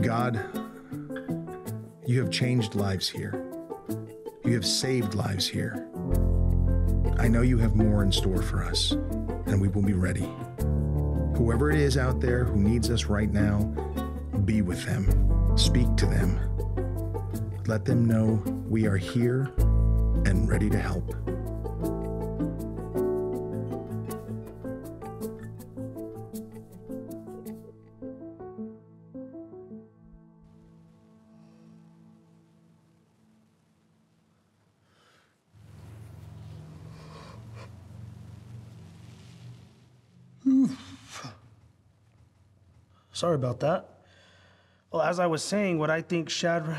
God, you have changed lives here. You have saved lives here. I know you have more in store for us, and we will be ready. Whoever it is out there who needs us right now, be with them. Speak to them. Let them know we are here and ready to help. Sorry about that. Well, as I was saying, what I think Shadrach...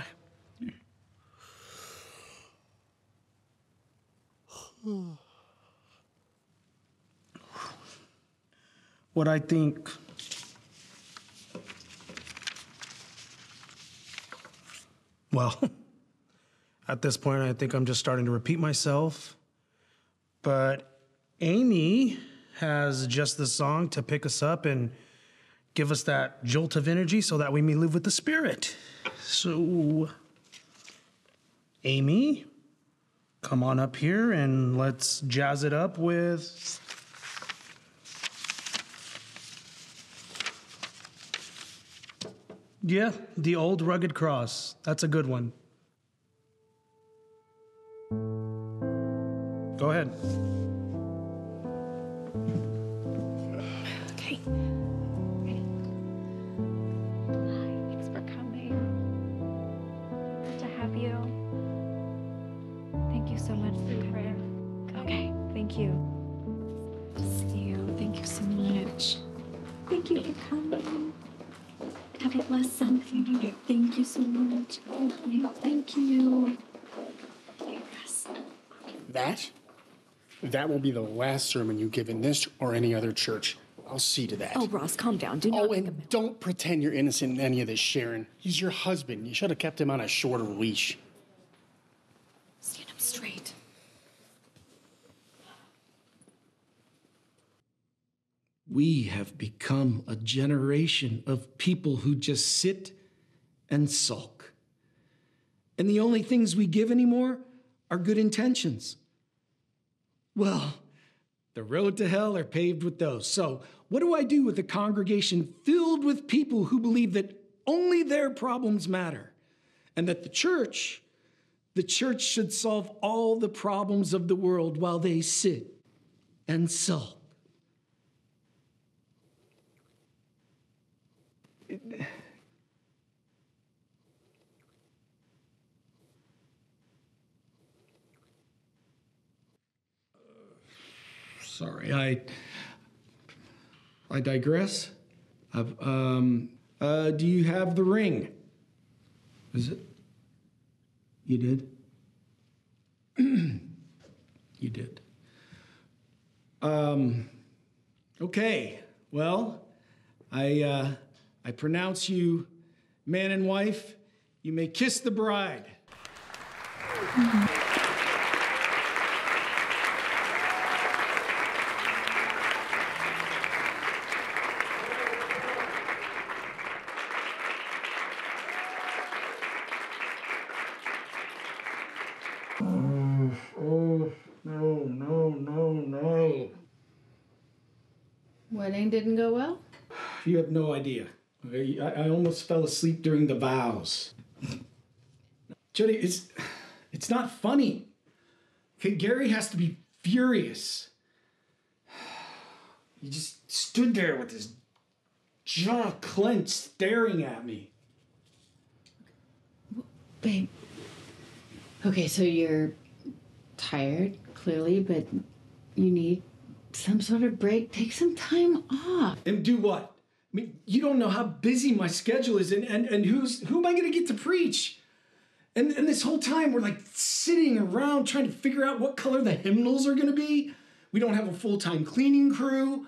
What I think... Well, at this point, I think I'm just starting to repeat myself. But Amy has just the song to pick us up and give us that jolt of energy so that we may live with the Spirit. So, Amy, come on up here and let's jazz it up with... Yeah, the old rugged cross. That's a good one. Go ahead. Okay. That won't be the last sermon you give in this or any other church. I'll see to that. Oh, Ross, calm down. Do not... Oh, and don't pretend you're innocent in any of this, Sharon. He's your husband. You should have kept him on a shorter leash. Stand up straight. We have become a generation of people who just sit and sulk. And the only things we give anymore are good intentions. Well, the road to hell are paved with those. So what do I do with a congregation filled with people who believe that only their problems matter and that the church should solve all the problems of the world while they sit and sulk? Sorry, I digress. Do you have the ring? Is it? You did? You did. Okay, well, I pronounce you man and wife. You may kiss the bride. Wedding didn't go well? You have no idea. I almost fell asleep during the vows. Jody, it's not funny. Okay, Gary has to be furious. He just stood there with his jaw clenched, staring at me. Babe. Okay, so you're tired, clearly, but you need some sort of break. Take some time off. And do what? I mean, you don't know how busy my schedule is, and who am I gonna get to preach? And this whole time we're like sitting around trying to figure out what color the hymnals are gonna be. We don't have a full-time cleaning crew,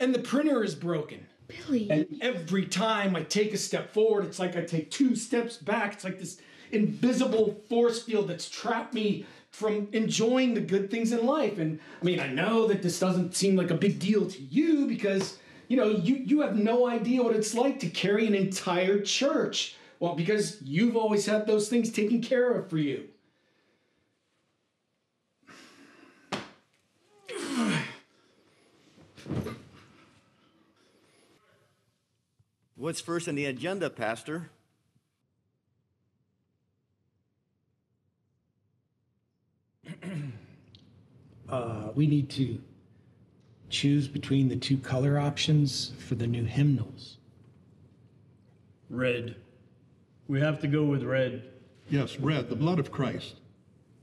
and the printer is broken. Billy. And every time I take a step forward, it's like I take two steps back. It's like this invisible force field that's trapped me from enjoying the good things in life. And I mean, I know that this doesn't seem like a big deal to you because, you know, you have no idea what it's like to carry an entire church. Well, because you've always had those things taken care of for you. What's first on the agenda, Pastor? We need to choose between the two color options for the new hymnals. Red. We have to go with red. Yes, red, the blood of Christ.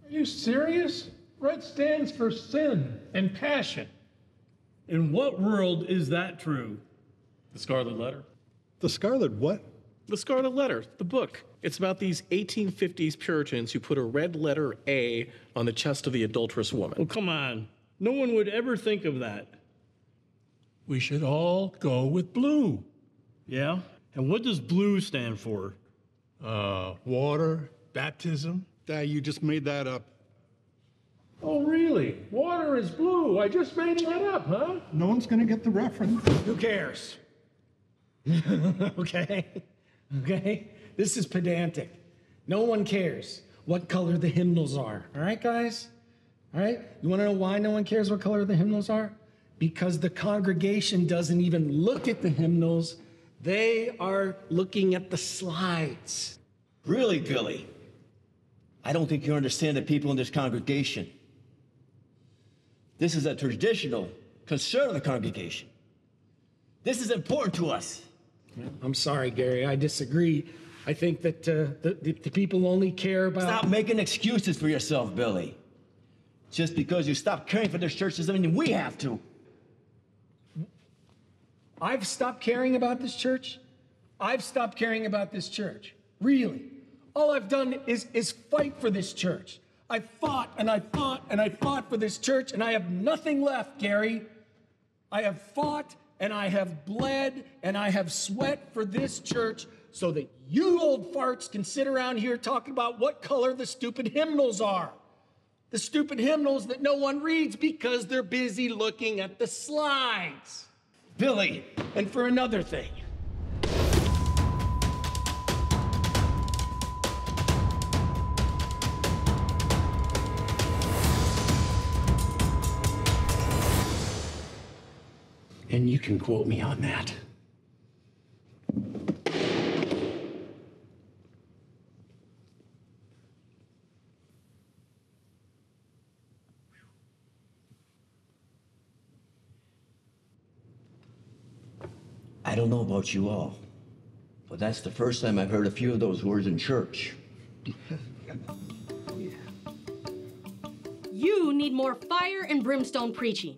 Are you serious? Red stands for sin and passion. In what world is that true? The Scarlet Letter. The Scarlet what? The Scarlet Letter, the book. It's about these 1850s Puritans who put a red letter A on the chest of the adulterous woman. Oh, come on. No one would ever think of that. We should all go with blue. Yeah? And what does blue stand for? Water, baptism. Dad, you just made that up. Oh, really? Water is blue. I just made that up, huh? No one's going to get the reference. Who cares? Okay, okay? This is pedantic. No one cares what color the hymnals are. All right, guys? All right? You want to know why no one cares what color the hymnals are? Because the congregation doesn't even look at the hymnals. They are looking at the slides. Really, Billy? I don't think you understand the people in this congregation. This is a traditional concern of the congregation. This is important to us. I'm sorry, Gary, I disagree. I think that the people only care about... Stop making excuses for yourself, Billy. Just because you stop caring for this church doesn't mean we have to. I've stopped caring about this church? I've stopped caring about this church, really. All I've done is fight for this church. I fought and I fought and I fought for this church, and I have nothing left, Gary. I have fought and I have bled and I have sweat for this church so that you old farts can sit around here talking about what color the stupid hymnals are. The stupid hymnals that no one reads because they're busy looking at the slides. Billy, and for another thing. And you can quote me on that. I don't know about you all, but that's the first time I've heard a few of those words in church. You need more fire and brimstone preaching.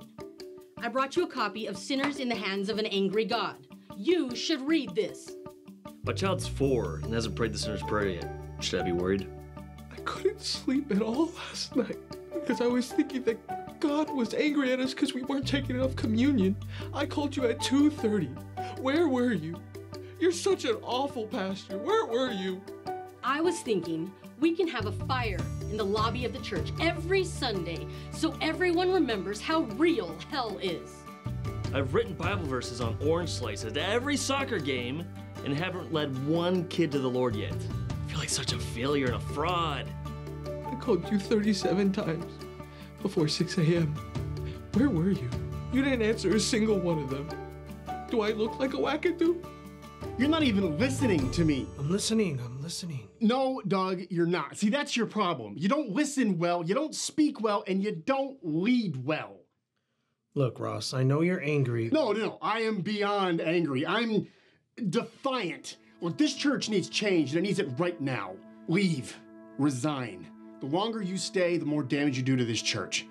I brought you a copy of Sinners in the Hands of an Angry God. You should read this. My child's 4 and hasn't prayed the sinner's prayer yet. Should I be worried? I couldn't sleep at all last night because I was thinking that God was angry at us because we weren't taking enough communion. I called you at 2:30. Where were you? You're such an awful pastor. Where were you? I was thinking we can have a fire in the lobby of the church every Sunday so everyone remembers how real hell is. I've written Bible verses on orange slices at every soccer game and haven't led one kid to the Lord yet. I feel like such a failure and a fraud. I called you 37 times before 6 a.m. Where were you? You didn't answer a single one of them. Do I look like a wackadoo? You're not even listening to me. I'm listening. I'm listening. No, Doug, you're not. See, that's your problem. You don't listen well, you don't speak well, and you don't lead well. Look, Ross, I know you're angry. No, I am beyond angry. I'm defiant. Look, this church needs change, and it needs it right now. Leave. Resign. The longer you stay, the more damage you do to this church.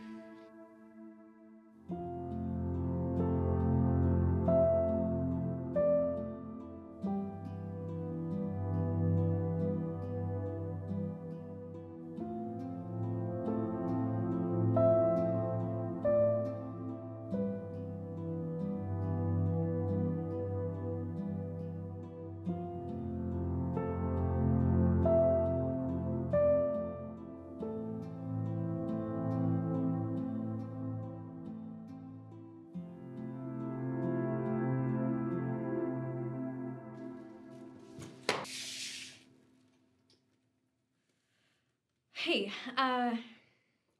Hey,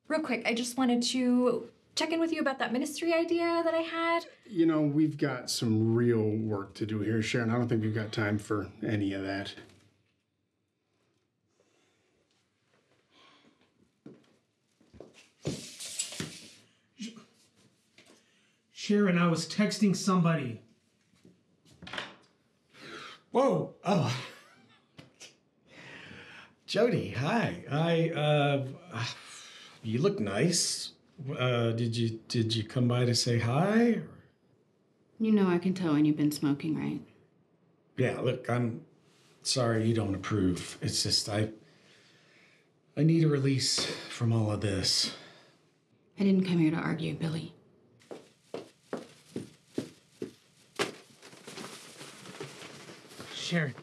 real quick, I just wanted to check in with you about that ministry idea that I had. You know, we've got some real work to do here, Sharon. I don't think we've got time for any of that. Sharon, I was texting somebody. Whoa, oh. Jody, hi. You look nice. Did you come by to say hi? Or? You know I can tell when you've been smoking, right? Yeah, look, I'm sorry you don't approve. It's just I need a release from all of this. I didn't come here to argue, Billy. Sharon,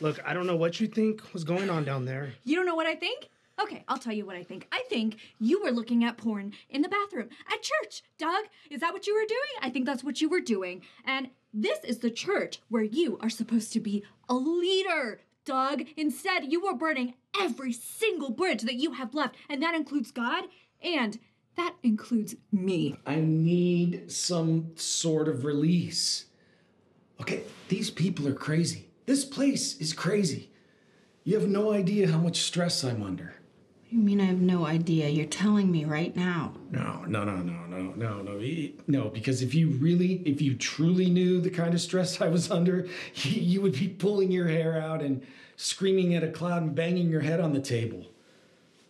look, I don't know what you think was going on down there. You don't know what I think? Okay, I'll tell you what I think. I think you were looking at porn in the bathroom at church, Doug. Is that what you were doing? I think that's what you were doing. And this is the church where you are supposed to be a leader, Doug. Instead, you were burning every single bridge that you have left, and that includes God, and that includes me. I need some sort of release. Okay, these people are crazy. This place is crazy. You have no idea how much stress I'm under. You mean I have no idea? You're telling me right now. No, because if you truly knew the kind of stress I was under, you would be pulling your hair out and screaming at a cloud and banging your head on the table.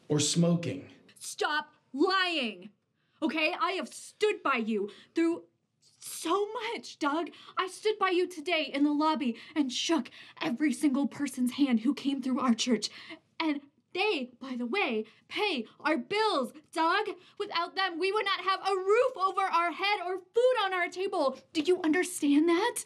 Or smoking. Stop lying, okay? I have stood by you through so much, Doug. I stood by you today in the lobby and shook every single person's hand who came through our church. And they, by the way, pay our bills, Doug. Without them, we would not have a roof over our head or food on our table. Do you understand that?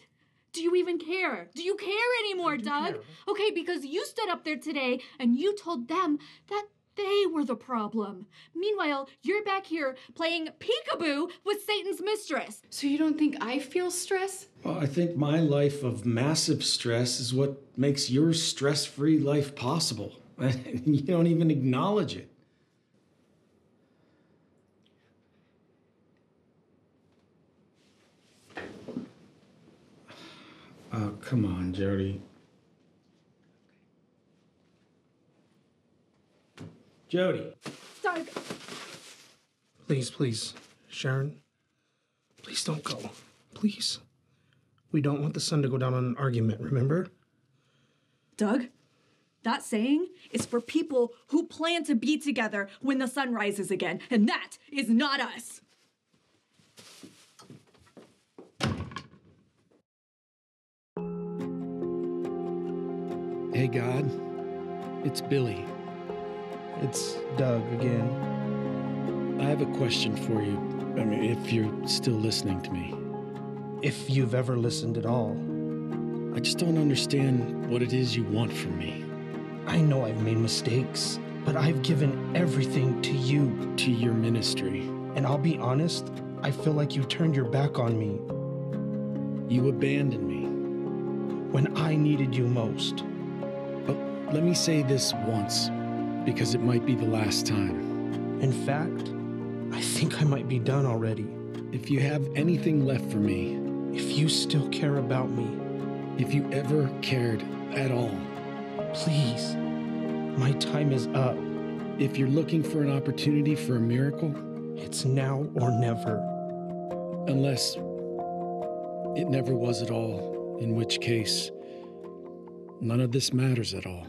Do you even care? Do you care anymore, Doug? Okay, because you stood up there today and you told them that they were the problem. Meanwhile, you're back here playing peekaboo with Satan's mistress. So you don't think I feel stress? Well, I think my life of massive stress is what makes your stress-free life possible. You don't even acknowledge it. Oh, come on, Jody. Jody. Doug. Please, Sharon. Please don't go. Please. We don't want the sun to go down on an argument, remember? Doug, that saying is for people who plan to be together when the sun rises again, and that is not us. Hey, God. It's Billy. It's Doug again. I have a question for you, if you're still listening to me. If you've ever listened at all. I just don't understand what it is you want from me. I know I've made mistakes, but I've given everything to you. To your ministry. And I'll be honest, I feel like you turned your back on me. You abandoned me. When I needed you most. But let me say this once. Because it might be the last time. In fact, I think I might be done already. If you have anything left for me, if you still care about me, if you ever cared at all, please, my time is up. If you're looking for an opportunity for a miracle, it's now or never. Unless it never was at all, in which case, none of this matters at all.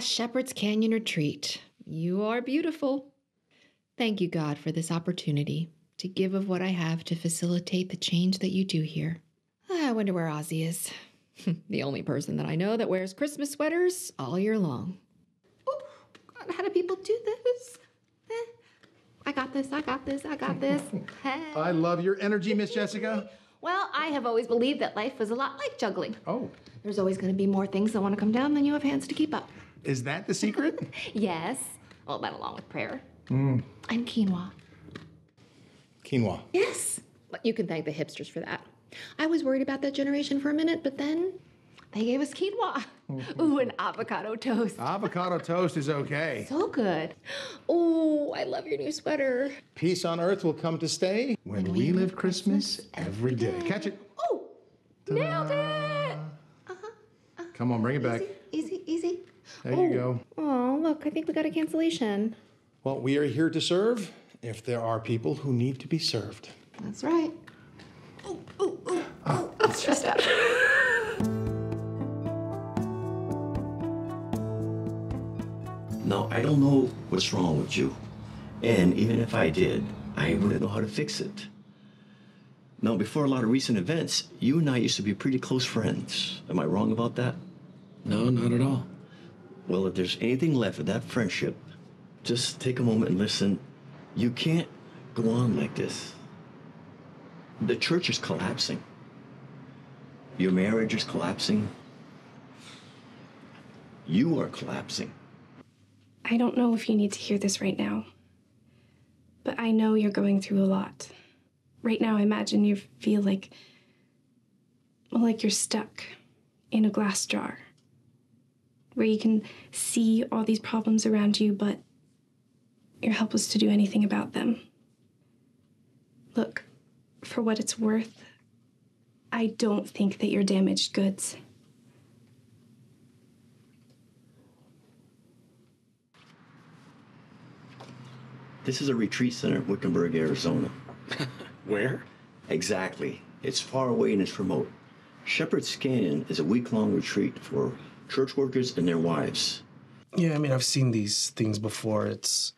Shepherd's Canyon Retreat. You are beautiful. Thank you, God, for this opportunity to give of what I have to facilitate the change that you do here. I wonder where Ozzy is. The only person that I know that wears Christmas sweaters all year long. Oh, God, how do people do this? I got this. Hey. I love your energy, Miss Jessica. Well, I have always believed that life was a lot like juggling. Oh. There's always going to be more things that want to come down than you have hands to keep up. Is that the secret? Yes. All that along with prayer. And quinoa. Quinoa? Yes. But you can thank the hipsters for that. I was worried about that generation for a minute, but then They gave us quinoa. Ooh, and avocado toast. Avocado toast is okay. So good. Oh, I love your new sweater. Peace on earth will come to stay when we live Christmas every day. Catch it. Oh, nailed it. Come on, bring it back. Easy, easy. There you go. Oh, look, I think we got a cancellation. Well, we are here to serve if there are people who need to be served. That's right. Oh, oh, oh, oh, I'm stressed out. No, I don't know what's wrong with you. And even if I did, I wouldn't know how to fix it. Now, before a lot of recent events, you and I used to be pretty close friends. Am I wrong about that? No, not at all. Well, if there's anything left of that friendship, just take a moment and listen. You can't go on like this. The church is collapsing. Your marriage is collapsing. You are collapsing. I don't know if you need to hear this right now, but I know you're going through a lot. Right now, I imagine you feel like, well, like you're stuck in a glass jar where you can see all these problems around you, but you're helpless to do anything about them. Look, for what it's worth, I don't think that you're damaged goods. This is a retreat center in Wickenburg, Arizona. Where? Exactly. It's far away and it's remote. Shepherd's Canyon is a week-long retreat for church workers and their wives. Yeah, I mean, I've seen these things before. It's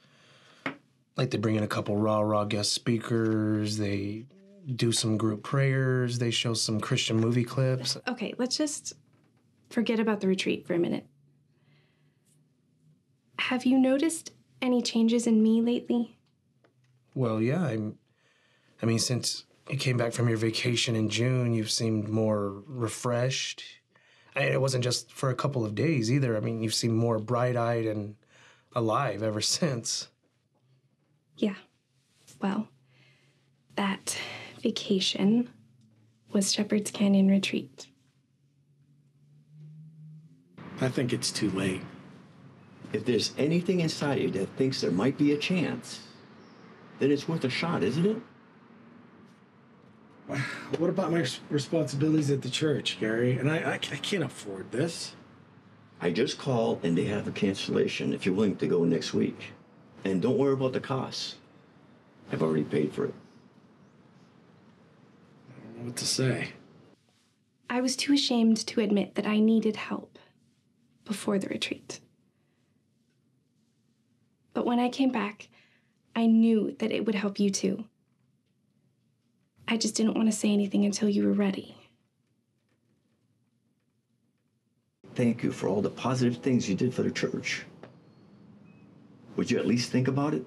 like they bring in a couple rah-rah guest speakers. They do some group prayers. They show some Christian movie clips. Okay, let's just forget about the retreat for a minute. Have you noticed any changes in me lately? Well, yeah, I mean, since you came back from your vacation in June, you've seemed more refreshed. It wasn't just for a couple of days either. I mean, you've seemed more bright-eyed and alive ever since. Yeah, well, that vacation was Shepherd's Canyon Retreat. I think it's too late. If there's anything inside you that thinks there might be a chance, then it's worth a shot, isn't it? What about my responsibilities at the church, Gary? And I can't afford this. I just called and they have a cancellation if you're willing to go next week. And don't worry about the costs. I've already paid for it. I don't know what to say. I was too ashamed to admit that I needed help before the retreat. But when I came back, I knew that it would help you too. I just didn't want to say anything until you were ready. Thank you for all the positive things you did for the church. Would you at least think about it?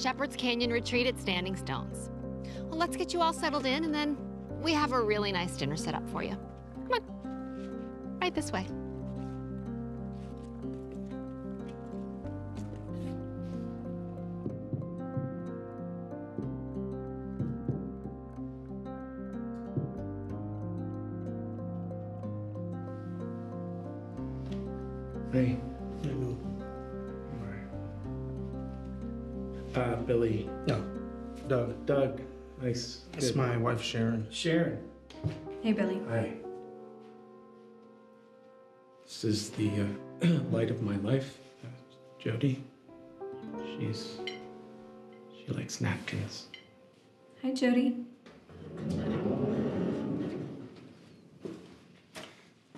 Shepherd's Canyon Retreat at Standing Stones. Well, let's get you all settled in, and then we have a really nice dinner set up for you. Come on, right this way. Hey. Billy. No. Doug. Doug. Nice. It's my wife, Sharon. Sharon. Hey, Billy. Hi. This is the light of my life, Jody. She likes napkins. Hi, Jody.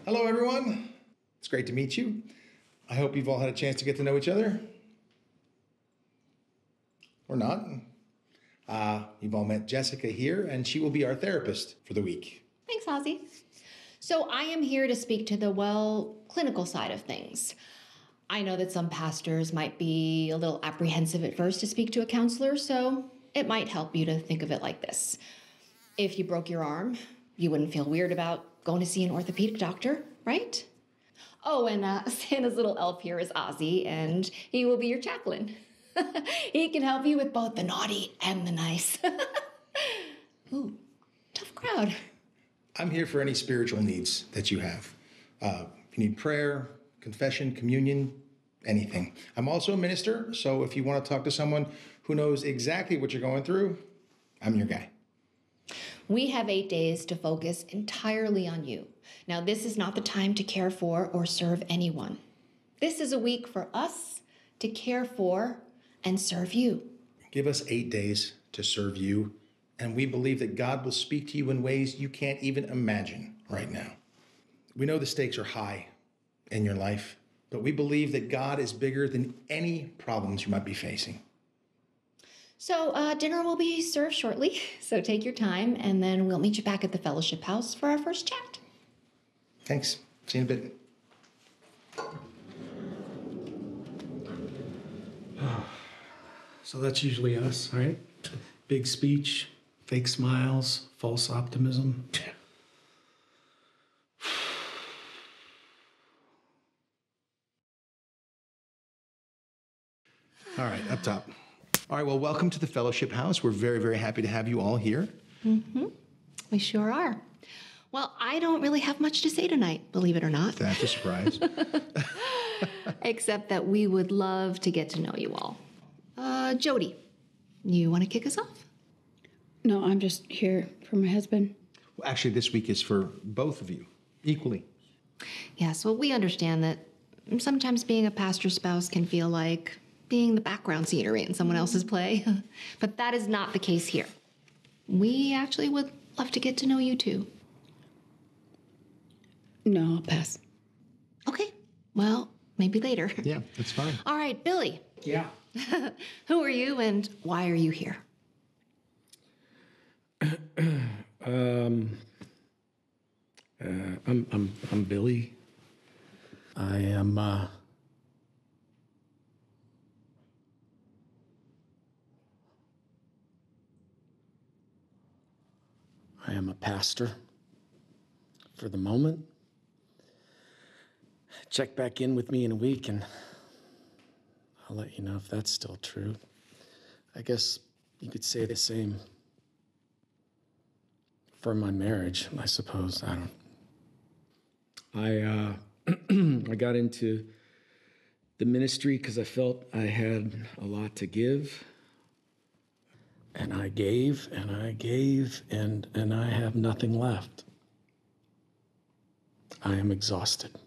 Hello, everyone. It's great to meet you. I hope you've all had a chance to get to know each other. Or not. You've all met Jessica here, and she will be our therapist for the week. Thanks, Ozzy. So I am here to speak to the, well, clinical side of things. I know that some pastors might be a little apprehensive at first to speak to a counselor, so it might help you to think of it like this. If you broke your arm, you wouldn't feel weird about going to see an orthopedic doctor, right? Oh, and Santa's little elf here is Ozzy, and he will be your chaplain. He can help you with both the naughty and the nice. Ooh, tough crowd. I'm here for any spiritual needs that you have. If you need prayer, confession, communion, anything. I'm also a minister, so if you want to talk to someone who knows exactly what you're going through, I'm your guy. We have 8 days to focus entirely on you. Now, this is not the time to care for or serve anyone. This is a week for us to care for and serve you. Give us 8 days to serve you, and we believe that God will speak to you in ways you can't even imagine right now. We know the stakes are high in your life, but we believe that God is bigger than any problems you might be facing. So dinner will be served shortly, so take your time, and then we'll meet you back at the fellowship house for our first chat. Thanks. See you in a bit. So that's usually us, right? Big speech, fake smiles, false optimism. All right, up top. All right, well, welcome to the Fellowship House. We're very, very happy to have you all here. Mm-hmm. We sure are. Well, I don't really have much to say tonight, believe it or not. That's a surprise. Except that we would love to get to know you all. Jody, you want to kick us off? No, I'm just here for my husband. Well, actually, this week is for both of you, equally. Yes, well, we understand that sometimes being a pastor's spouse can feel like being the background scenery in someone else's play. But that is not the case here. We actually would love to get to know you too. No, I'll pass. Okay. Well, maybe later. Yeah, that's fine. All right, Billy. Yeah. Who are you and why are you here? I'm Billy. I am I am a pastor for the moment. Check back in with me in a week and I'll let you know if that's still true. I guess you could say the same for my marriage, I suppose. I don't. I got into the ministry because I felt I had a lot to give. And I gave, and I gave, and I have nothing left. I am exhausted.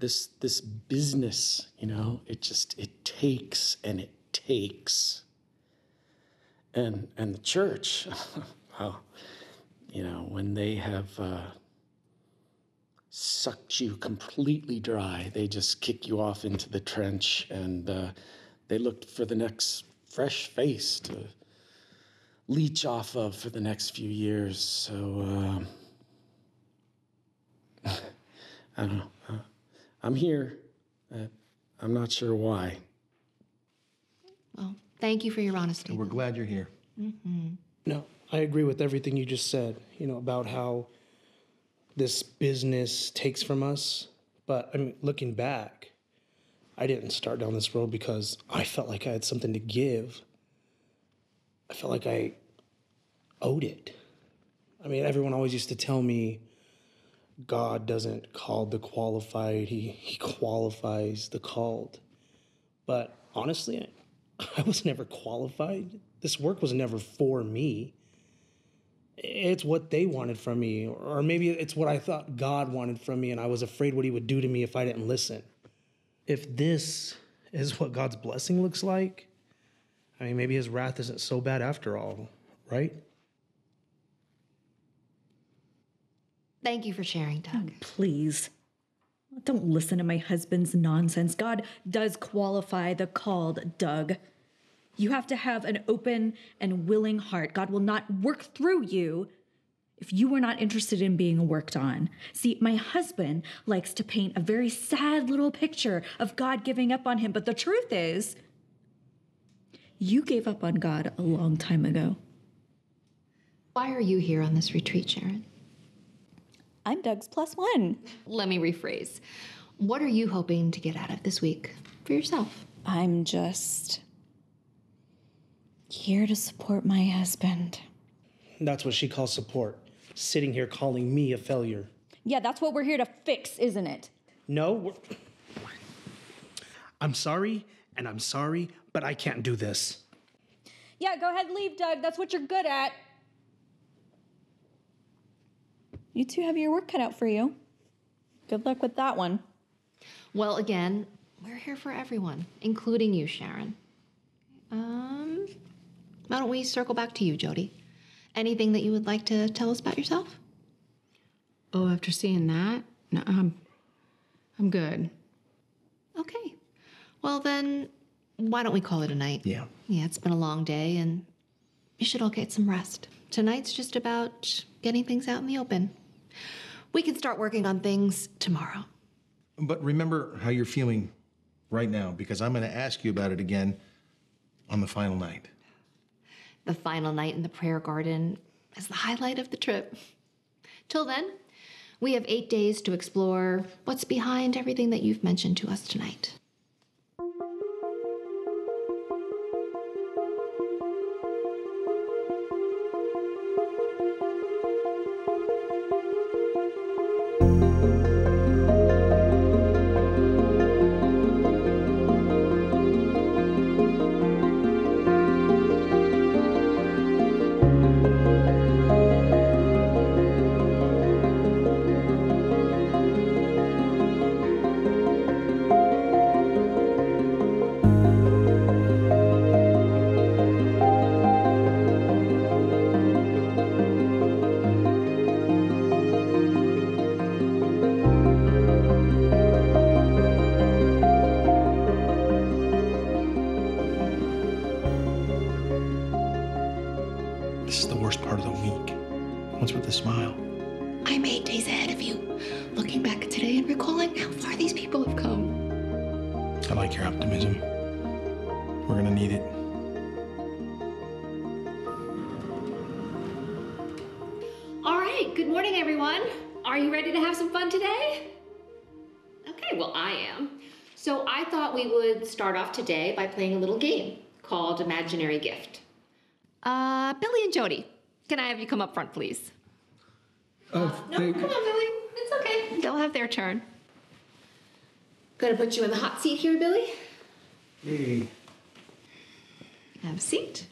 This business, you know, it takes and it takes. And the church, well, you know, when they have sucked you completely dry, they just kick you off into the trench, and they look for the next fresh face to leech off of for the next few years. So I don't know. I'm here. I'm not sure why. Well, thank you for your honesty. And we're glad you're here. Mm-hmm. No, I agree with everything you just said, you know, about how this business takes from us. But I mean, looking back, I didn't start down this road because I felt like I had something to give. I felt like I owed it. I mean, everyone always used to tell me, God doesn't call the qualified, he qualifies the called. But honestly, I was never qualified. This work was never for me. It's what they wanted from me, or maybe it's what I thought God wanted from me, and I was afraid what he would do to me if I didn't listen. If this is what God's blessing looks like, I mean, maybe his wrath isn't so bad after all, right? Thank you for sharing, Doug. Oh, please. Don't listen to my husband's nonsense. God does qualify the called, Doug. You have to have an open and willing heart. God will not work through you if you were not interested in being worked on. See, my husband likes to paint a very sad little picture of God giving up on him. But the truth is, you gave up on God a long time ago. Why are you here on this retreat, Sharon? I'm Doug's plus one. Let me rephrase. What are you hoping to get out of this week for yourself? I'm just here to support my husband. That's what she calls support. Sitting here calling me a failure. Yeah, that's what we're here to fix, isn't it? No, I'm sorry, but I can't do this. Yeah, go ahead and leave, Doug. That's what you're good at. You two have your work cut out for you. Good luck with that one. Well, again, we're here for everyone, including you, Sharon. Why don't we circle back to you, Jody? Anything that you would like to tell us about yourself? Oh, after seeing that? No, I'm good. Okay. Well, then, why don't we call it a night? Yeah. Yeah, it's been a long day, and you should all get some rest. Tonight's just about getting things out in the open. We can start working on things tomorrow. But remember how you're feeling right now, because I'm going to ask you about it again on the final night. The final night in the prayer garden is the highlight of the trip. Till then, we have 8 days to explore what's behind everything that you've mentioned to us tonight. Start off today by playing a little game called Imaginary Gift. Billy and Jody, can I have you come up front, please? No, come on, Billy. It's okay. They'll have their turn. Gonna put you in the hot seat here, Billy. Hey. Have a seat.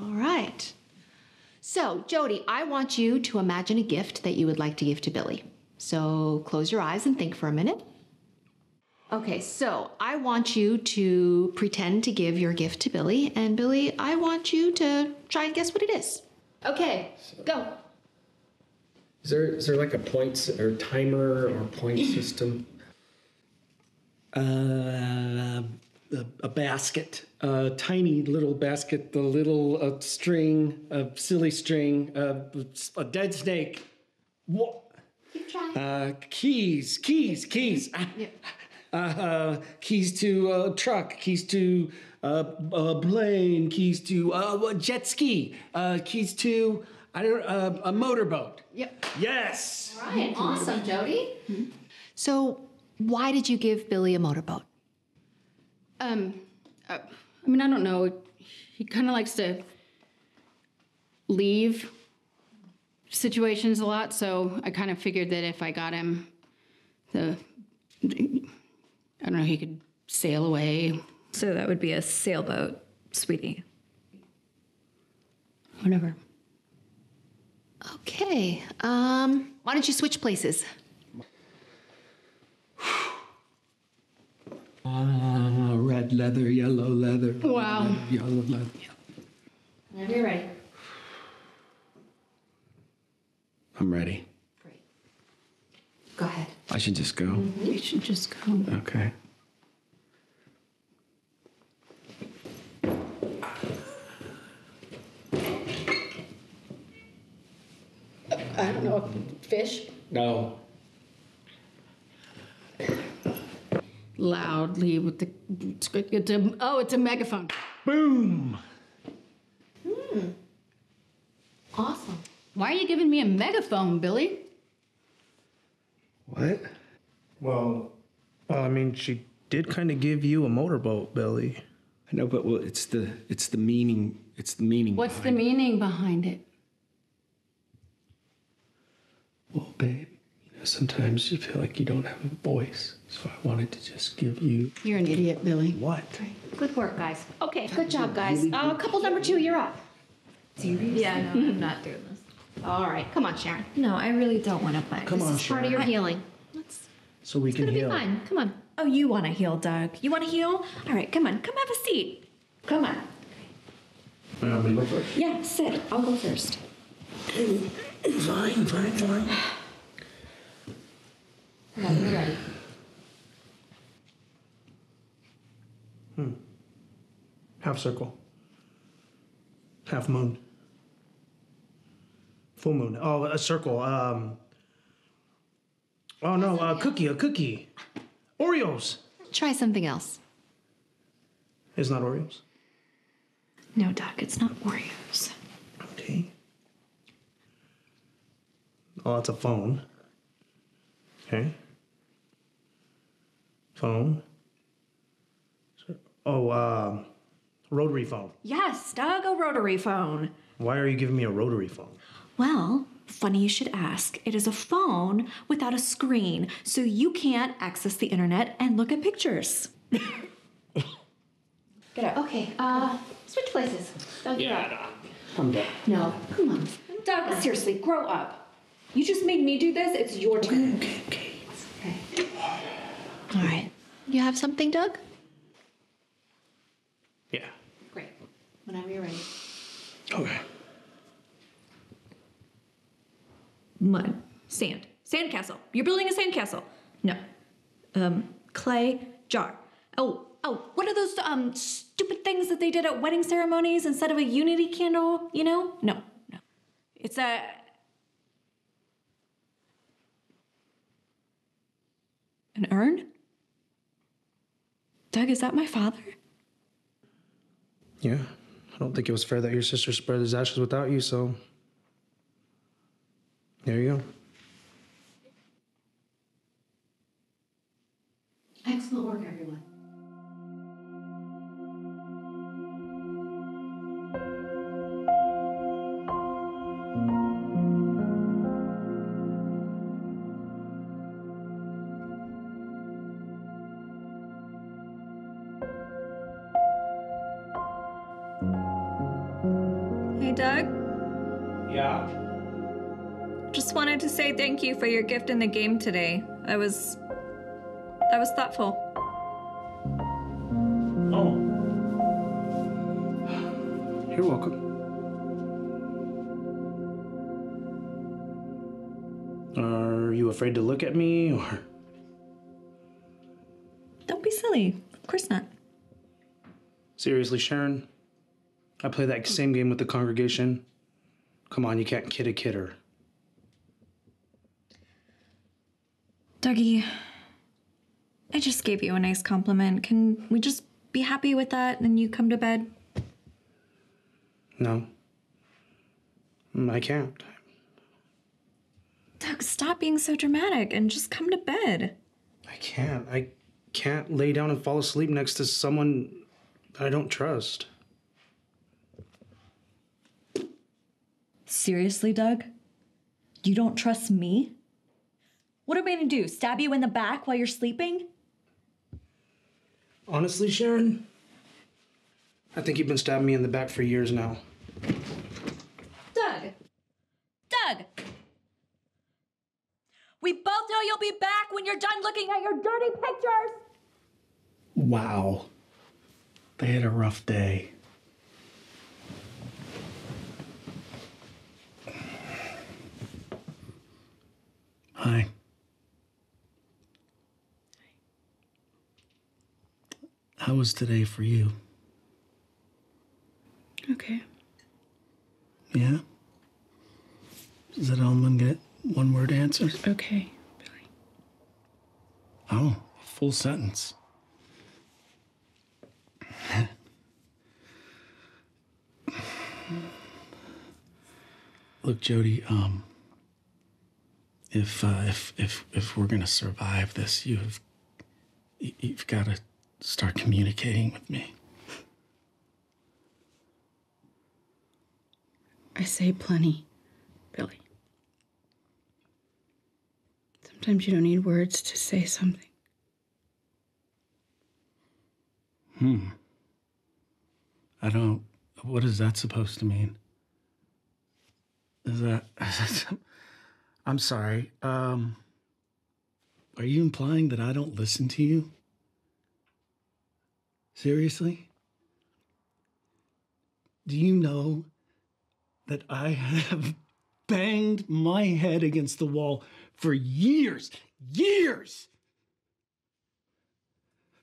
All right. So, Jody, I want you to imagine a gift that you would like to give to Billy. So close your eyes and think for a minute. Okay, so I want you to pretend to give your gift to Billy, and Billy, I want you to try and guess what it is. Okay, so, go. Is there like a points or timer or point system? A basket, a tiny little basket, the little string, a silly string, a dead snake. What? Keep trying. Keys. Yeah. Keys to a truck, keys to a plane, keys to a jet ski, keys to a motorboat. Yep. Yes. All right. Awesome, Jody. Mm-hmm. So, why did you give Billy a motorboat? I mean, I don't know. He kind of likes to leave situations a lot, so I kind of figured that if I got him I don't know, he could sail away. So that would be a sailboat, sweetie. Whatever. Okay, why don't you switch places? Red leather, yellow leather. Wow. Red leather, yellow leather. Whenever you're ready. I'm ready. Go ahead. I should just go? Mm-hmm. You should just go. Okay. No. Fish? No. Loudly with the... Oh, it's a megaphone. Boom! Hmm. Awesome. Why are you giving me a megaphone, Billy? What? Well, I mean, she did kind of give you a motorboat, Billy. I know, but well, it's the meaning. It's the meaning. What's the meaning behind it? Well, babe, you know, sometimes you feel like you don't have a voice, so I wanted to just give you. You're an idiot, Billy. What? Good work, guys. Okay, good job, guys. Couple number two, you're up. Seriously? Yeah, no, I'm not doing this. All right, come on, Sharon. No, I really don't want to play. Come on, Sharon. This is part of your healing. So we can heal. It's gonna be fine. Come on. Oh, you want to heal, Doug? You want to heal? All right, come on. Come have a seat. Come on. You want me to go first? Yeah, sit. I'll go first. Fine. No, you're ready. Half circle. Half moon. Full moon. Oh, a circle. Oh no, a cookie. Oreos. Try something else. It's not Oreos? No, Doc, it's not Oreos. Okay. Oh, that's a phone. Okay. Phone. Oh, rotary phone. Yes, Doug, a rotary phone. Why are you giving me a rotary phone? Well... Funny you should ask. It is a phone without a screen, so you can't access the internet and look at pictures. Get up. Okay, switch places. Doug, yeah, I'm done. No, come on. Doug, seriously, grow up. You just made me do this. It's your turn. Okay. Okay. All right. You have something, Doug? Yeah. Great. Whenever you're ready. Okay. Mud. Sand. Sandcastle. You're building a sandcastle. No. Clay. Jar. Oh, what are those, stupid things that they did at wedding ceremonies instead of a unity candle, you know? No. It's a... An urn? Doug, is that my father? Yeah. I don't think it was fair that your sister spread his ashes without you, so... There you go. Excellent work, everyone. Hey, Doug. Yeah? Just wanted to say thank you for your gift in the game today. That was thoughtful. Oh. You're welcome. Are you afraid to look at me, or? Don't be silly. Of course not. Seriously, Sharon? I play that same game with the congregation. Come on, you can't kid a kidder. Dougie, I just gave you a nice compliment. Can we just be happy with that and you come to bed? No. I can't. Doug, stop being so dramatic and just come to bed. I can't. I can't lay down and fall asleep next to someone I don't trust. Seriously, Doug? You don't trust me? What am I gonna do? Stab you in the back while you're sleeping? Honestly, Sharon, I think you've been stabbing me in the back for years now. Doug! We both know you'll be back when you're done looking at your dirty pictures! Wow. They had a rough day. Hi. How was today for you? Okay. Yeah? Does that all get sentence. Okay, Billy. Oh, a full sentence. Look, Jody, if we're gonna survive this, you've got to start communicating with me. I say plenty, Billy. Sometimes you don't need words to say something. What is that supposed to mean? I'm sorry. Are you implying that I don't listen to you? Seriously? Do you know that I have banged my head against the wall for years,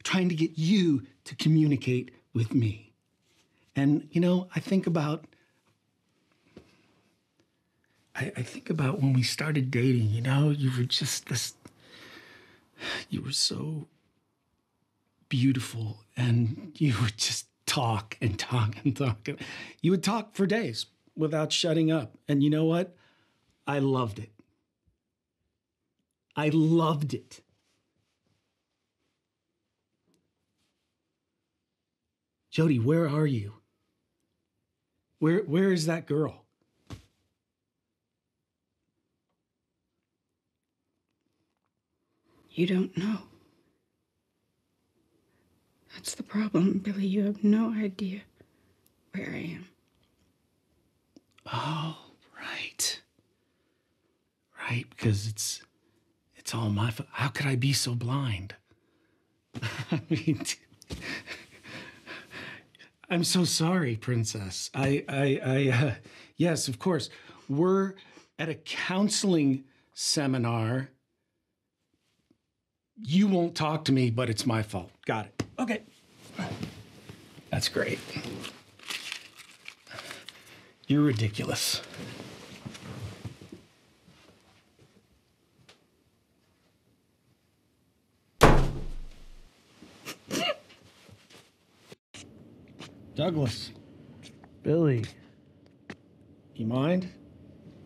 trying to get you to communicate with me? And, you know, I think about when we started dating, you know, you were just this, you were so beautiful and you would just talk and talk and talk. You would talk for days without shutting up. And you know what? I loved it. I loved it. Jody, where are you? Where is that girl? You don't know. That's the problem, Billy. You have no idea where I am. Oh, right. Right, because it's all my fault. How could I be so blind? I mean, I'm so sorry, Princess. Yes, of course. We're at a counseling seminar. You won't talk to me, but it's my fault. Got it. Okay. That's great. You're ridiculous. Douglas. Billy. You mind?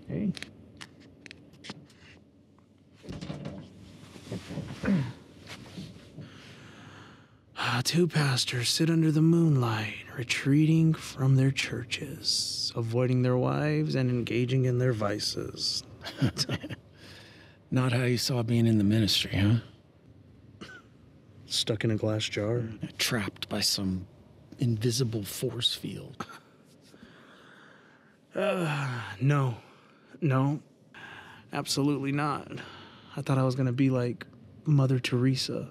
Hey. Two pastors sit under the moonlight, retreating from their churches, avoiding their wives and engaging in their vices. Not how you saw being in the ministry, huh? Stuck in a glass jar? Trapped by some invisible force field. No, absolutely not. I thought I was going to be like Mother Teresa.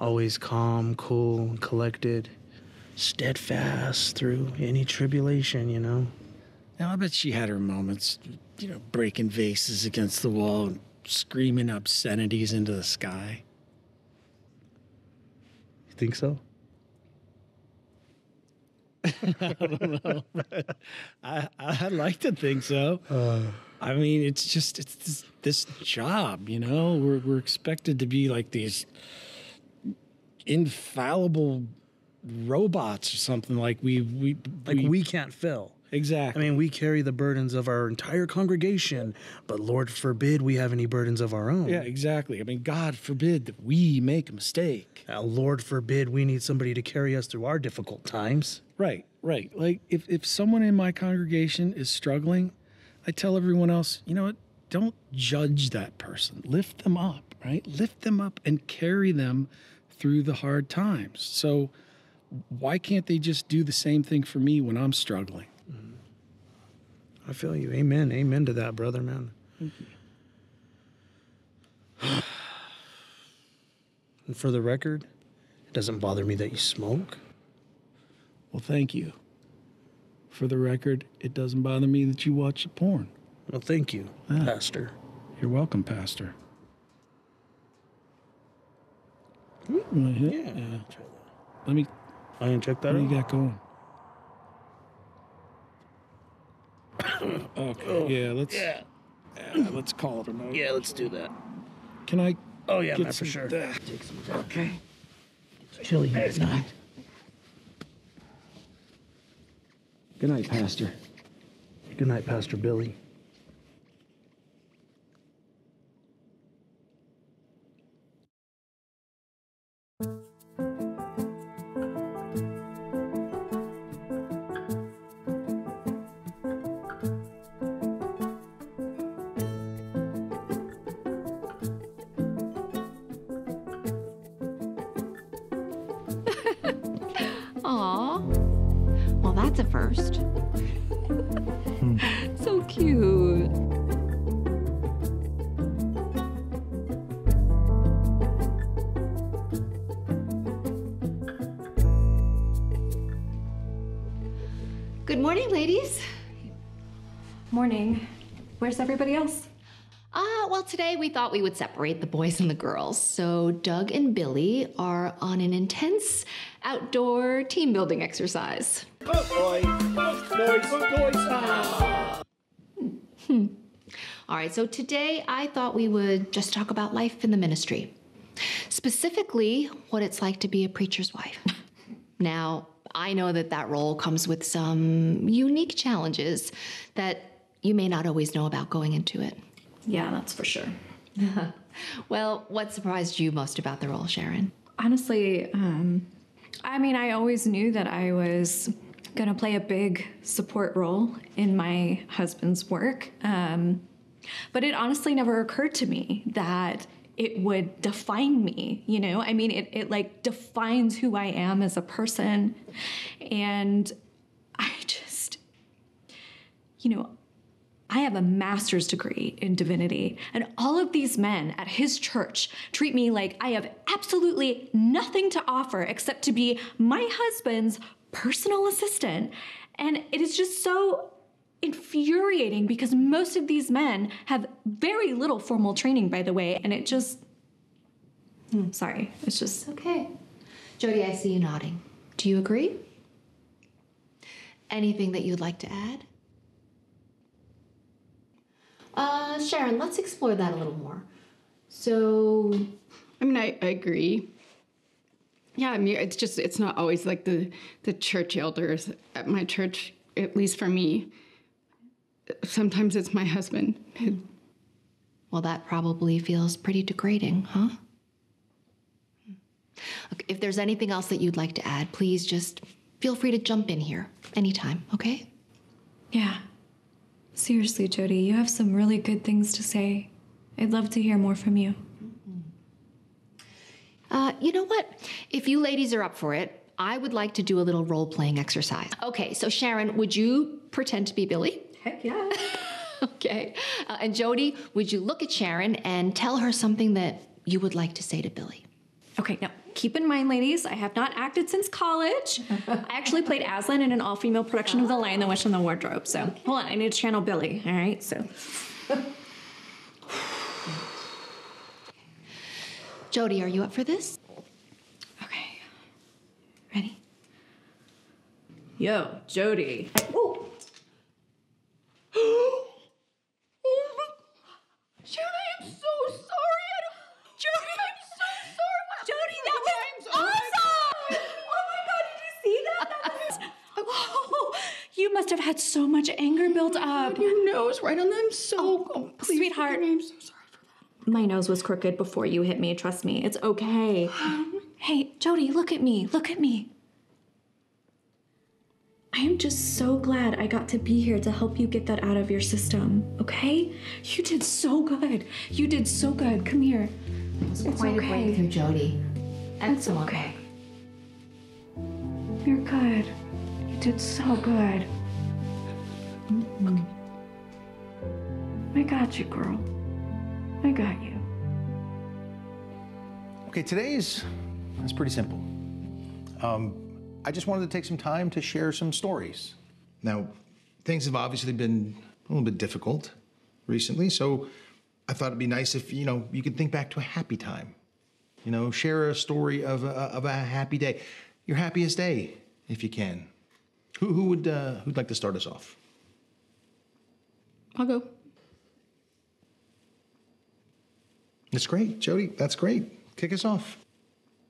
Always calm, cool, and collected, steadfast through any tribulation, you know? Now, I bet she had her moments, you know, breaking vases against the wall, and screaming obscenities into the sky. You think so? I don't know. I'd like to think so. I mean, it's just, it's this job, you know? We're expected to be like these infallible robots or something, like we can't fail. Exactly. I mean, we carry the burdens of our entire congregation, but Lord forbid we have any burdens of our own. Yeah, exactly. I mean, God forbid that we make a mistake. Now, Lord forbid we need somebody to carry us through our difficult times. Right. Like, if someone in my congregation is struggling, I tell everyone else, you know what, don't judge that person. Lift them up, right? Lift them up and carry them through the hard times. So why can't they just do the same thing for me when I'm struggling? I feel you. Amen. Amen to that, brother, man. Thank you. And for the record, it doesn't bother me that you smoke. Well, thank you. For the record, it doesn't bother me that you watch the porn. Well, thank you, Pastor. You're welcome, Pastor. Yeah. Let me. I didn't check that out. What do you got going? Okay. Oh, yeah. Let's. Yeah. Let's call it a night. Yeah, let's do that. Can I? Oh yeah, man, for sure. Take some time. Okay. It's chilly here tonight. Good night, Pastor. Good night, Pastor Billy. Where's everybody else? Well, today we thought we would separate the boys and the girls. So Doug and Billy are on an intense outdoor team building exercise. Oh boy, oh boys, oh boys. Ah. All right, so today I thought we would just talk about life in the ministry. Specifically, what it's like to be a preacher's wife. Now, I know that that role comes with some unique challenges that you may not always know about going into it. Yeah, that's for sure. Well, what surprised you most about the role, Sharon? Honestly, I mean, I always knew that I was gonna play a big support role in my husband's work, but it honestly never occurred to me that it would define me, you know? I mean, it like defines who I am as a person. And I just, you know, I have a master's degree in divinity, and all of these men at his church treat me like I have absolutely nothing to offer except to be my husband's personal assistant. And it is just so infuriating because most of these men have very little formal training, by the way, and it just, sorry, it's just. Okay. Jody, I see you nodding. Do you agree? Anything that you'd like to add? Sharon, let's explore that a little more. So, I mean, I agree. Yeah, I mean, it's just, it's not always like the church elders at my church, at least for me. Sometimes it's my husband. Well, that probably feels pretty degrading, huh? Okay, if there's anything else that you'd like to add, please just feel free to jump in here anytime, okay? Yeah. Seriously, Jody, you have some really good things to say. I'd love to hear more from you. You know what? If you ladies are up for it, I would like to do a little role-playing exercise. Okay, so Sharon, would you pretend to be Billy? Heck yeah. Okay. And Jody, would you look at Sharon and tell her something that you would like to say to Billy? Okay, now keep in mind, ladies, I have not acted since college. I actually played Aslan in an all-female production of The Lion, the Witch, and the Wardrobe. So, okay. Hold on, I need to channel Billy, all right? So, Jody, are you up for this? Okay, ready? Yo, Jody. Oh! Oh my God! Sharon, I am so sorry. Jody, I'm so sorry. Jody, that was awesome! Oh my God, did you see that? Oh, you must have had so much anger built up. Your nose right on them. Please, sweetheart. I'm so sorry for that. My nose was crooked before you hit me. Trust me, it's okay. Hey, Jody, look at me. Look at me. I am just so glad I got to be here to help you get that out of your system, okay? You did so good. You did so good. Come here. It's okay. With you, Jody. Excellent. It's okay. You're good. You did so good. I got you, girl. I got you. Okay, that's pretty simple. I just wanted to take some time to share some stories. Now, things have obviously been a little bit difficult recently, so I thought it'd be nice if, you know, you could think back to a happy time. You know, share a story of a happy day. Your happiest day, if you can. Who'd like to start us off? I'll go. That's great, Jody. That's great. Kick us off.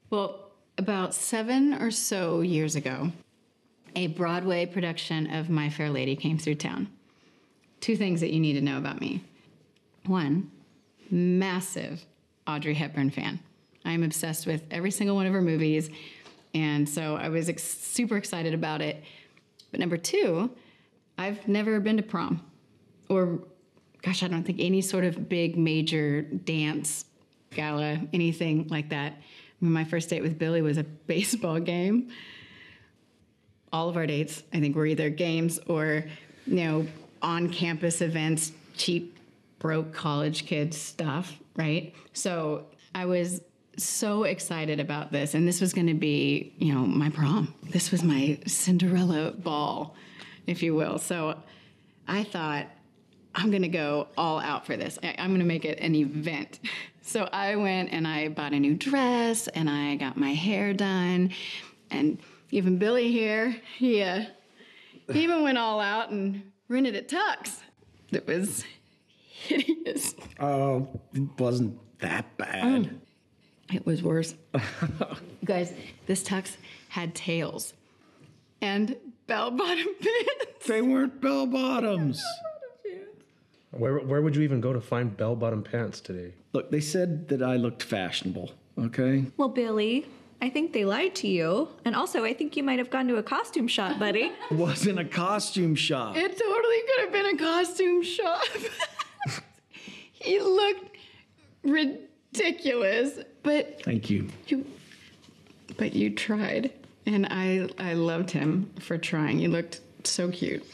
Well, about 7 or so years ago, a Broadway production of My Fair Lady came through town. 2 things that you need to know about me. 1, massive Audrey Hepburn fan. I'm obsessed with every single one of her movies, and so I was super excited about it. But 2, I've never been to prom, or gosh, I don't think any sort of big major dance gala, anything like that. My first date with Billy was a baseball game. All of our dates, I think, were either games or, on-campus events, cheap, broke college kids stuff, right? So I was so excited about this, and this was going to be, my prom. This was my Cinderella ball, if you will. So I thought, I'm going to go all out for this. I'm going to make it an event. So I went and I bought a new dress, and I got my hair done, and even Billy here, he even went all out and rented a tux. It was hideous. Oh, it wasn't that bad. It was worse. Guys, this tux had tails and bell-bottom pants. They weren't bell-bottoms. Where would you even go to find bell-bottom pants today? Look, they said that I looked fashionable, okay? Well, Billy, I think they lied to you. And also, I think you might have gone to a costume shop, buddy. It wasn't a costume shop. It totally could have been a costume shop. He looked ridiculous, but... Thank you. But you tried, and I loved him for trying. You looked so cute.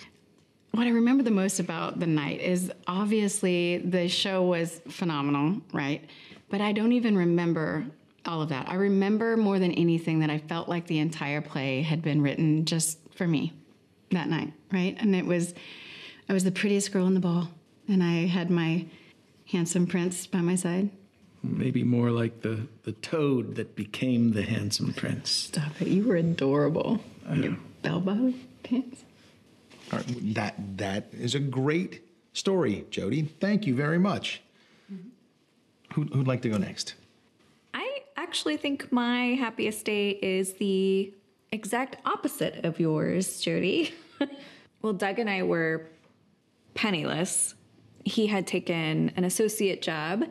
What I remember the most about the night is obviously the show was phenomenal, right? But I don't even remember all of that. I remember more than anything that I felt like the entire play had been written just for me that night, right? And I was the prettiest girl in the ball, and I had my handsome prince by my side. Maybe more like the toad that became the handsome prince. Stop it. You were adorable. I know. Your bell-bottom pants. All right, that is a great story, Jody. Thank you very much. Mm-hmm. Who'd like to go next? I actually think my happiest day is the exact opposite of yours, Jody. Well, Doug and I were penniless. He had taken an associate job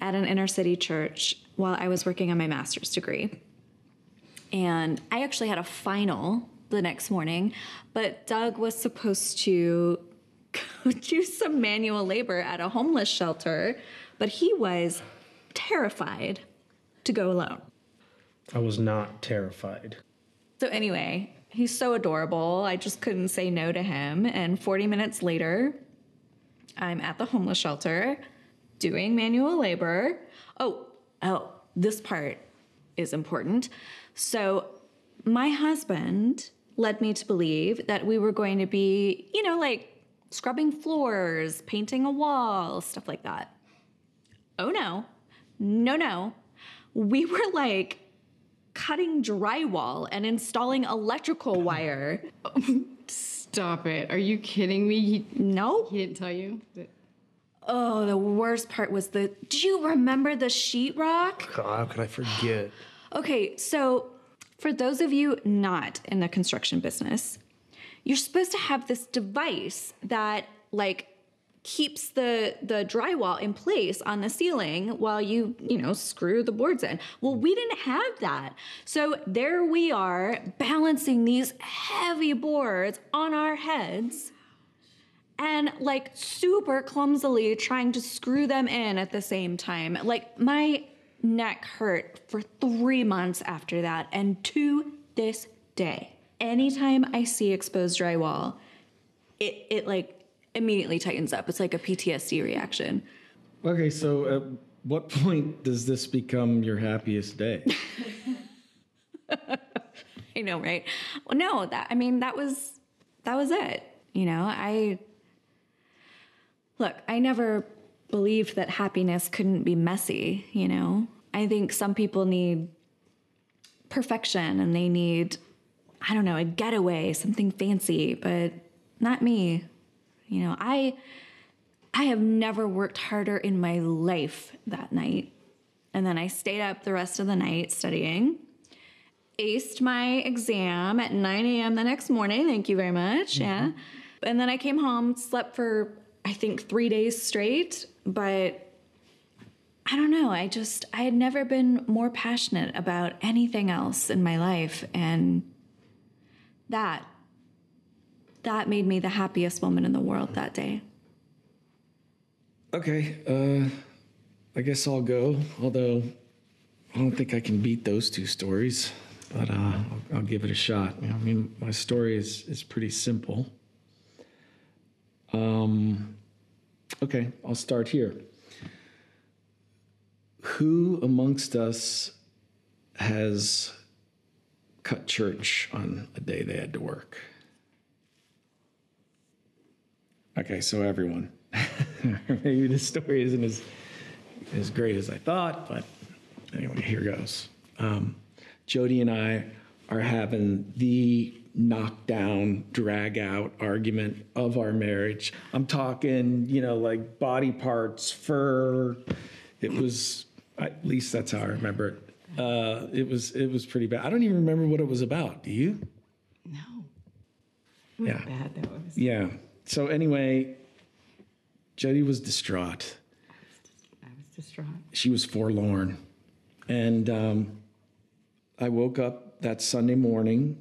at an inner city church while I was working on my master's degree. And I actually had a final the next morning, but Doug was supposed to go do some manual labor at a homeless shelter, but he was terrified to go alone. I was not terrified. So anyway, he's so adorable. I just couldn't say no to him. And 40 minutes later, I'm at the homeless shelter doing manual labor. Oh, this part is important. So my husband led me to believe that we were going to be, like scrubbing floors, painting a wall, stuff like that. Oh no. No. We were like cutting drywall and installing electrical wire. Stop it. Are you kidding me? No. He didn't tell you? Oh, the worst part was do you remember the sheetrock? God, how could I forget? Okay, so for those of you not in the construction business, you're supposed to have this device that like keeps the drywall in place on the ceiling while you screw the boards in. Well, we didn't have that. So there we are balancing these heavy boards on our heads and like super clumsily trying to screw them in at the same time. Like my neck hurt for 3 months after that, and to this day, anytime I see exposed drywall, it like immediately tightens up. It's like a PTSD reaction. Okay, so at what point does this become your happiest day? I know, right? Well, no, that was it. I never believed that happiness couldn't be messy, I think some people need perfection and they need, a getaway, something fancy, but not me. I I have never worked harder in my life that night. And then I stayed up the rest of the night studying, aced my exam at 9 a.m. the next morning. Thank you very much. Mm-hmm. Yeah. And then I came home, slept for, I think, 3 days straight. But I don't know. I had never been more passionate about anything else in my life. And that made me the happiest woman in the world that day. Okay. I guess I'll go, although I don't think I can beat those two stories, but I'll give it a shot. I mean, my story is pretty simple. Okay, I'll start here. Who amongst us has cut church on a day they had to work? Okay, so everyone. Maybe the story isn't as great as I thought, but anyway, here goes. Jody and I are having the knockdown, drag-out argument of our marriage. I'm talking, like body parts, fur. It was, at least that's how I remember it. It was pretty bad. I don't even remember what it was about. Do you? No. It wasn't bad, that was. Yeah. So anyway, Jody was distraught. She was forlorn. And I woke up that Sunday morning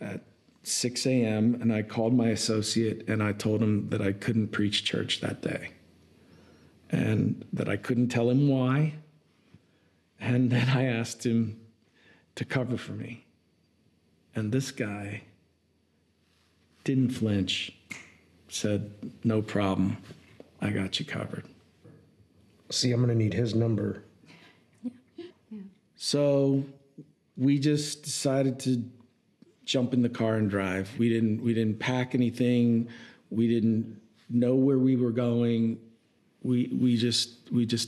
at 6 a.m. and I called my associate and I told him that I couldn't preach church that day and that I couldn't tell him why. And then I asked him to cover for me. And this guy didn't flinch, said, "No problem, I got you covered." See, I'm going to need his number. Yeah. So we just decided to jump in the car and drive. We didn't pack anything. We didn't know where we were going. We just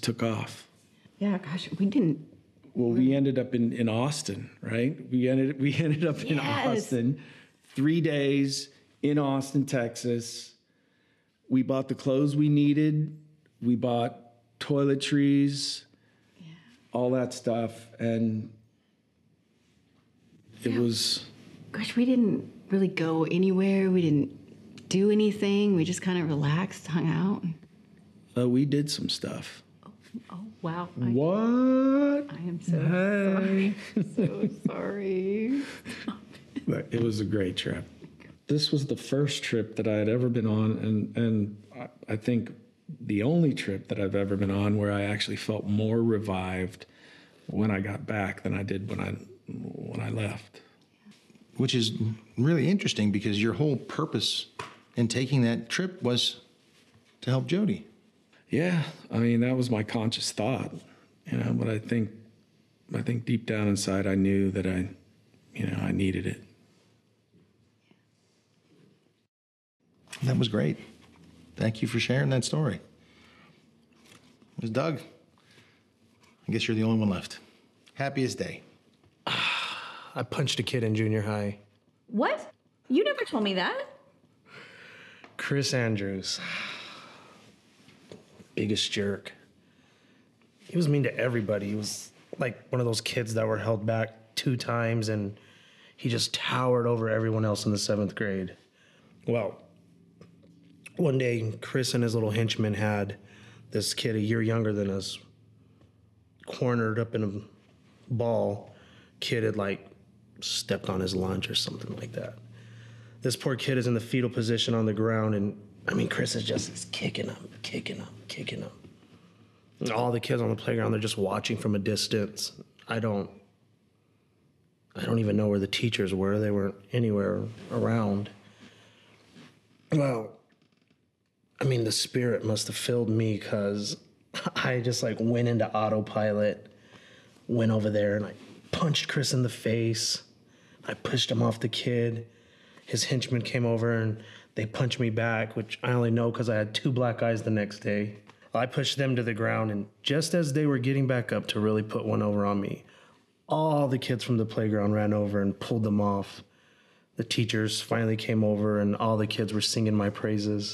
took off. Yeah, gosh, we didn't. Well, we ended up in Austin, right? We ended up in Austin. 3 days in Austin, Texas. We bought the clothes we needed. We bought toiletries, all that stuff, and it was... Gosh, we didn't really go anywhere. We didn't do anything. We just kind of relaxed, hung out. We did some stuff. Oh wow. What? I am so sorry. So sorry. But it was a great trip. This was the first trip that I had ever been on, and I think... the only trip that I've ever been on where I actually felt more revived when I got back than I did when I left. Which is really interesting because your whole purpose in taking that trip was to help Jody. Yeah, I mean, that was my conscious thought, but I think deep down inside I knew that I needed it. That was great. Thank you for sharing that story. It was Doug. I guess you're the only one left. Happiest day. I punched a kid in junior high. What? You never told me that. Chris Andrews. Biggest jerk. He was mean to everybody. He was like one of those kids that were held back 2 times, and he just towered over everyone else in the 7th grade. Well, one day, Chris and his little henchman had this kid a year younger than us cornered up in a ball. Kid had, stepped on his lunch or something like that. This poor kid is in the fetal position on the ground, and, Chris is just kicking him. And all the kids on the playground, they're just watching from a distance. I don't even know where the teachers were. They weren't anywhere around. Well... the spirit must have filled me because I just went into autopilot, went over there and I punched Chris in the face. I pushed him off the kid. His henchman came over and they punched me back, which I only know because I had 2 black eyes the next day. I pushed them to the ground, and just as they were getting back up to really put one over on me, all the kids from the playground ran over and pulled them off. The teachers finally came over and all the kids were singing my praises.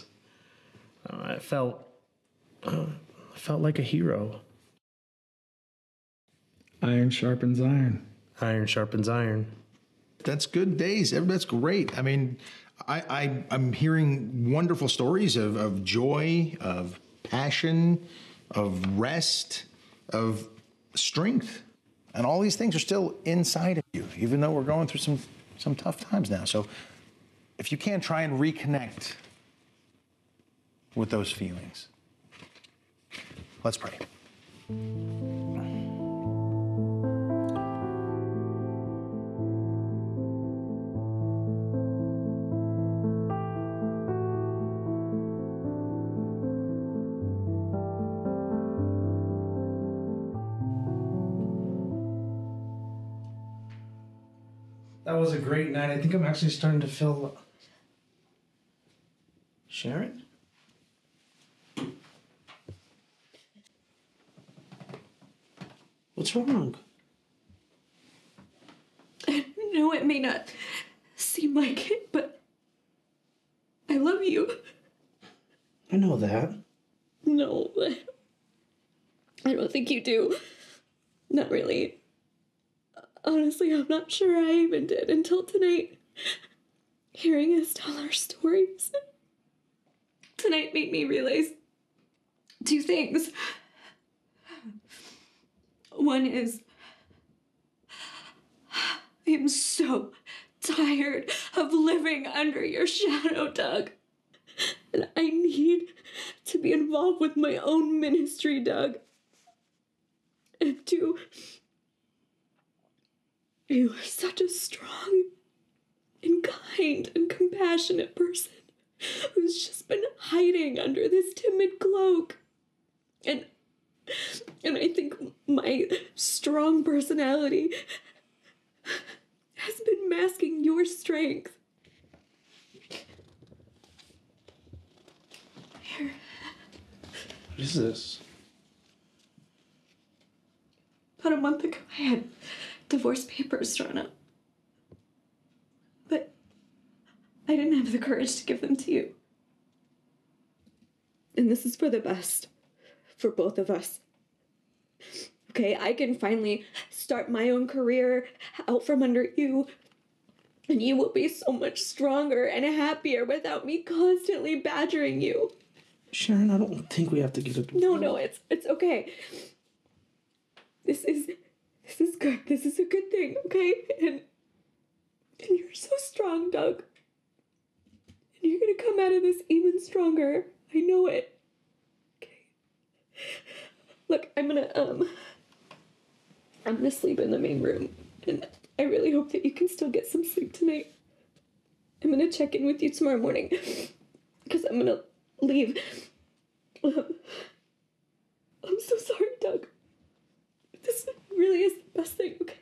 I felt felt like a hero. Iron sharpens iron. Iron sharpens iron. That's good days. That's great. I mean, I'm hearing wonderful stories of joy, of passion, of rest, of strength. And all these things are still inside of you, even though we're going through some tough times now. So if you can, try and reconnect with those feelings. Let's pray. That was a great night. I think I'm actually starting to feel... Sharon? What's wrong? I know it may not seem like it, but I love you. I know that. No, I don't think you do. Not really. Honestly, I'm not sure I even did until tonight. Hearing us tell our stories. Tonight made me realize two things. One is, I am so tired of living under your shadow, Doug. And I need to be involved with my own ministry, Doug. And two, you are such a strong and kind and compassionate person who's just been hiding under this timid cloak. And I think my strong personality has been masking your strength. Here. What is this? About a month ago, I had divorce papers drawn up. But I didn't have the courage to give them to you. And this is for the best. For both of us. Okay, I can finally start my own career out from under you. And you will be so much stronger and happier without me constantly badgering you. Sharon, I don't think we have to get a divorce. No, it's okay. This is good. This is a good thing, okay? And you're so strong, Doug. And you're going to come out of this even stronger. I know it. Okay. Look, I'm gonna sleep in the main room. And I really hope that you can still get some sleep tonight. I'm gonna check in with you tomorrow morning. Because I'm gonna leave. I'm so sorry, Doug. This really is the best thing, okay?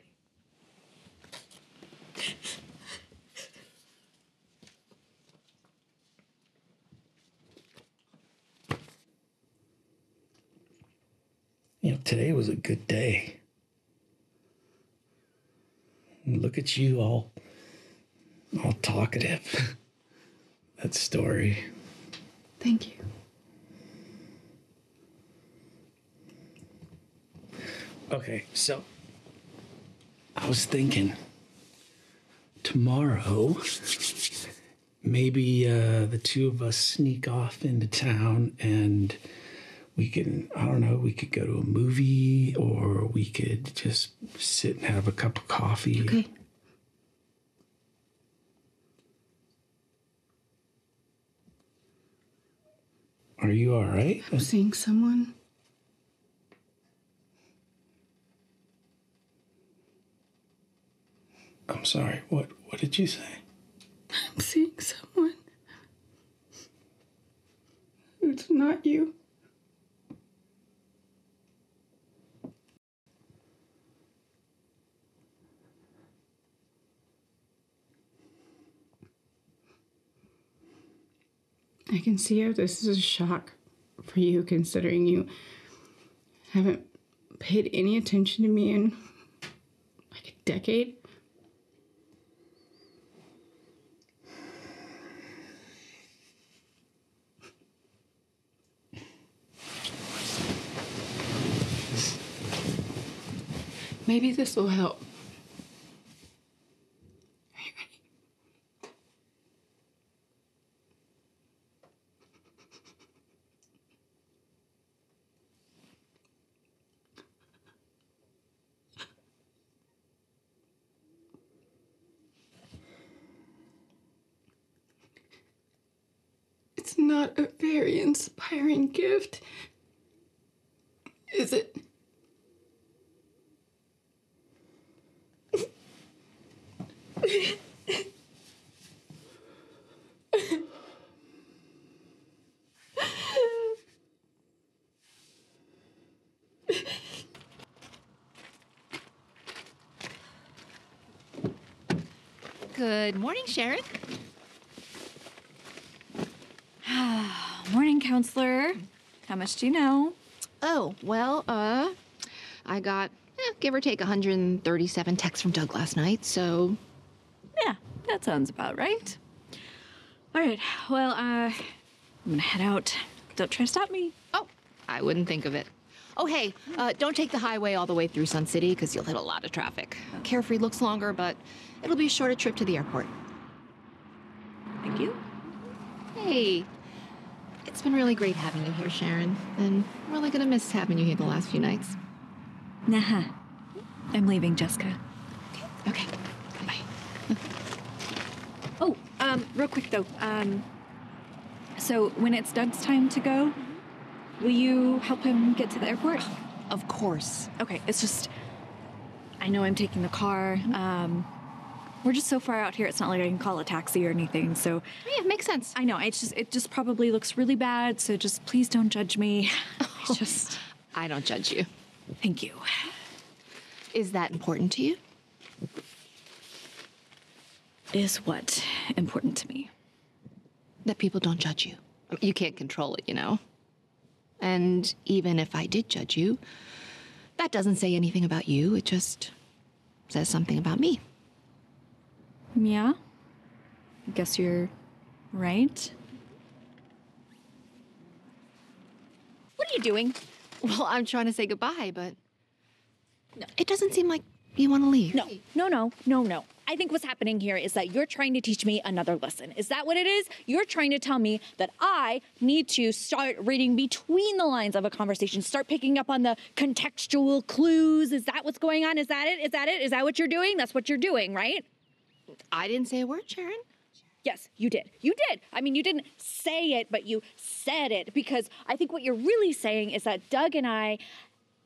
You know, today was a good day. And look at you all talkative. That story. Thank you. Okay, so I was thinking tomorrow, maybe the two of us sneak off into town and we can, I don't know, we could go to a movie or we could just sit and have a cup of coffee. Okay. Are you all right? I'm seeing someone. I'm sorry, what did you say? I'm seeing someone. It's not you. I can see how this is a shock for you, considering you haven't paid any attention to me in like a decade. Maybe this will help. Are you ready? It's not a very inspiring gift, is it? Good morning, Shadrach. Morning, counselor. How much do you know? Oh, well, I got, give or take, 137 texts from Doug last night, so... Yeah, that sounds about right. All right, well, I'm gonna head out. Don't try to stop me. Oh, I wouldn't think of it. Oh, hey, don't take the highway all the way through Sun City, because you'll hit a lot of traffic. Carefree looks longer, but it'll be a shorter trip to the airport. Thank you. Hey, it's been really great having you here, Sharon, and I'm really gonna miss having you here the last few nights. Nah, I'm leaving, Jessica. Okay. Bye. Oh, real quick though. So when it's Doug's time to go, will you help him get to the airport? Of course. Okay, it's just, I know I'm taking the car. We're just so far out here, it's not like I can call a taxi or anything, so. Yeah, it makes sense. I know, it's just, it just probably looks really bad, so just please don't judge me. It's just. I don't judge you. Thank you. Is that important to you? Is what important to me? That people don't judge you. I mean, you can't control it, you know? And even if I did judge you, that doesn't say anything about you. It just says something about me. Yeah? I guess you're right. What are you doing? Well, I'm trying to say goodbye, but it doesn't seem like you want to leave. No. I think what's happening here is that you're trying to teach me another lesson. Is that what it is? You're trying to tell me that I need to start reading between the lines of a conversation, start picking up on the contextual clues. Is that what's going on? Is that it? Is that it? Is that what you're doing? That's what you're doing, right? I didn't say a word, Sharon. Yes, you did. You did. I mean, you didn't say it, but you said it, because I think what you're really saying is that Doug and I,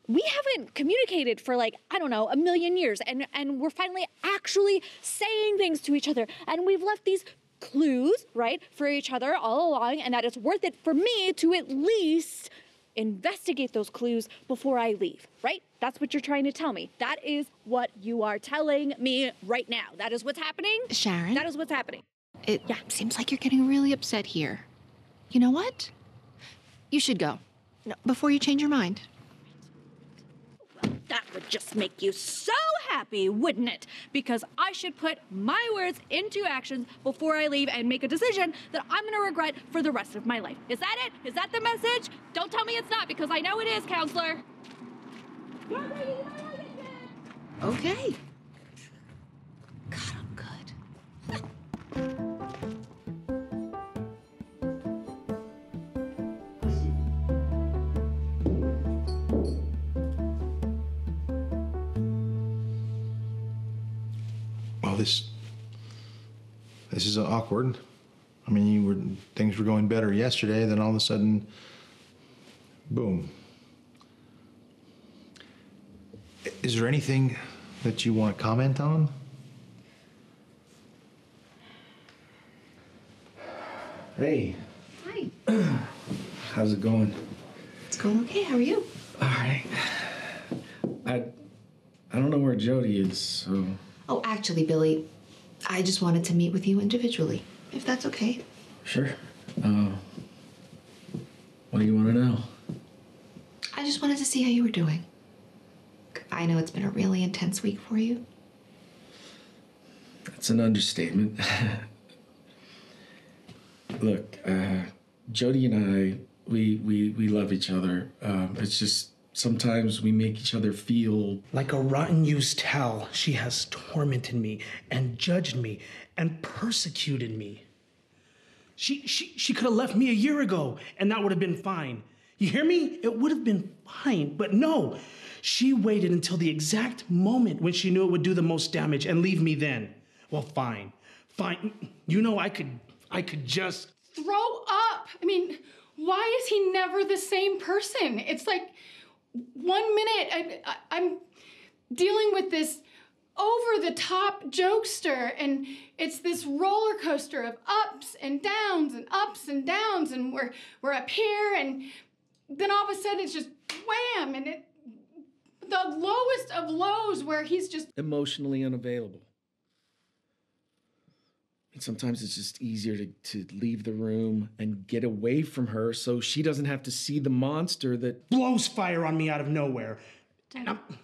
we haven't communicated for like, I don't know, a million years, and we're finally actually saying things to each other, and we've left these clues, right, for each other all along, and that it's worth it for me to at least investigate those clues before I leave, right? That's what you're trying to tell me. That is what you are telling me right now. That is what's happening. Sharon? That is what's happening. It seems like you're getting really upset here. You know what? You should go. No, before you change your mind. Well, that would just make you so happy, wouldn't it? Because I should put my words into actions before I leave and make a decision that I'm going to regret for the rest of my life. Is that it? Is that the message? Don't tell me it's not, because I know it is, counselor. Okay. God, I'm good. This is awkward. I mean, things were going better yesterday, then all of a sudden, boom. Is there anything that you want to comment on? Hey. Hi. How's it going? It's going okay. How are you? All right. I don't know where Jody is, so... Oh, actually, Billy, I just wanted to meet with you individually, if that's okay. Sure. What do you want to know? I just wanted to see how you were doing. I know it's been a really intense week for you. That's an understatement. Look, Jody and I, we love each other. It's just Sometimes we make each other feel... Like a rotten used towel, she has tormented me and judged me and persecuted me. She could have left me a year ago, and that would have been fine. You hear me? It would have been fine, but no. She waited until the exact moment when she knew it would do the most damage and leave me then. Well, fine. Fine. You know, I could just... Throw up! I mean, why is he never the same person? It's like... One minute, I'm dealing with this over-the-top jokester, and it's this roller coaster of ups and downs and ups and downs, and we're up here, and then all of a sudden it's just wham, and the lowest of lows where he's just... Emotionally unavailable. And sometimes it's just easier to leave the room and get away from her so she doesn't have to see the monster that blows fire on me out of nowhere.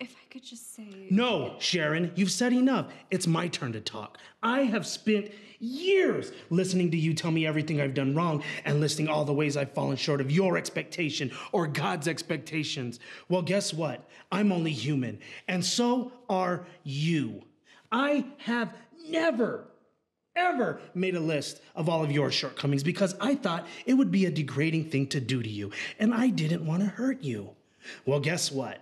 If I could just say... No, Sharon, you've said enough. It's my turn to talk. I have spent years listening to you tell me everything I've done wrong and listing all the ways I've fallen short of your expectation or God's expectations. Well, guess what? I'm only human, and so are you. I have never made a list of all of your shortcomings because I thought it would be a degrading thing to do to you, and I didn't want to hurt you. Well, guess what?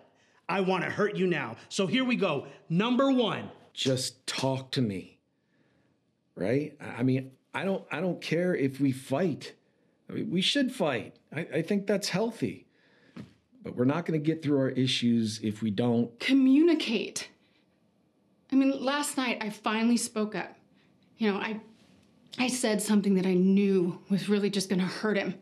I want to hurt you now. So here we go. Number one. Just talk to me, right? I mean, I don't care if we fight. I mean, we should fight. I think that's healthy. But we're not going to get through our issues if we don't... Communicate. I mean, last night I finally spoke up. You know, I said something that I knew was really just gonna hurt him,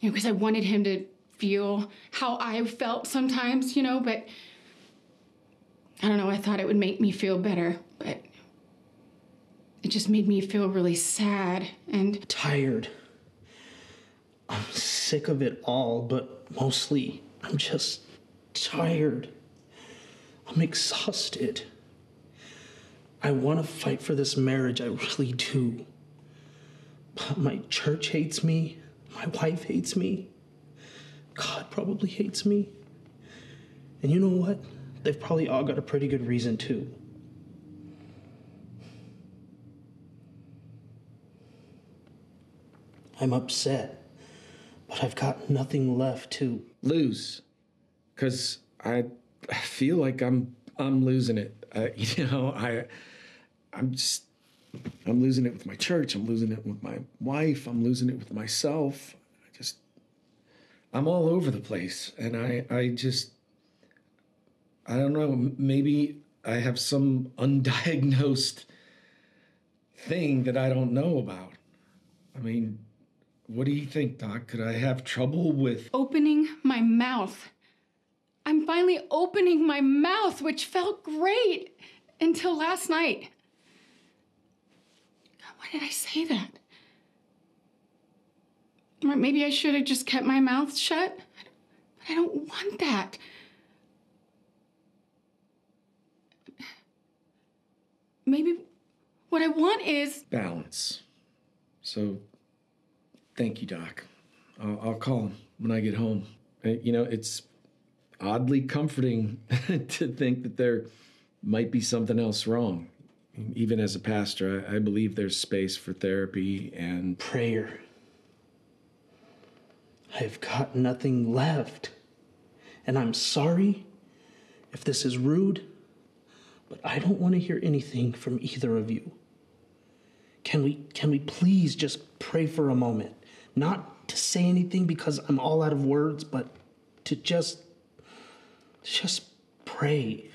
you know, because I wanted him to feel how I felt sometimes, you know, but I don't know, I thought it would make me feel better, but it just made me feel really sad and... Tired. I'm sick of it all, but mostly I'm just tired. I'm exhausted. I want to fight for this marriage, I really do. But my church hates me, my wife hates me, God probably hates me. And you know what? They've probably all got a pretty good reason too. I'm upset, but I've got nothing left to lose. 'Cause I feel like I'm losing it. You know, I'm losing it with my church. I'm losing it with my wife. I'm losing it with myself. I'm all over the place. And I don't know, maybe I have some undiagnosed thing that I don't know about. I mean, what do you think, Doc? Could I have trouble with... Opening my mouth. I'm finally opening my mouth, which felt great until last night. God, why did I say that? Or maybe I should have just kept my mouth shut, but I don't want that. Maybe what I want is... Balance. So, thank you, Doc. I'll call him when I get home. You know, it's... oddly comforting to think that there might be something else wrong. Even as a pastor, I believe there's space for therapy and... Prayer. I've got nothing left. And I'm sorry if this is rude, but I don't want to hear anything from either of you. Can we please just pray for a moment? Not to say anything because I'm all out of words, but to just pray.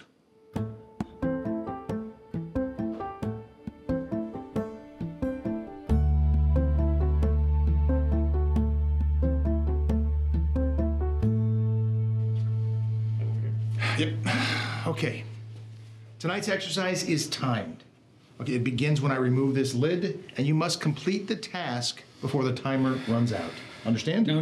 Yep. Okay. Tonight's exercise is timed. Okay, it begins when I remove this lid, and you must complete the task before the timer runs out. Understand? No,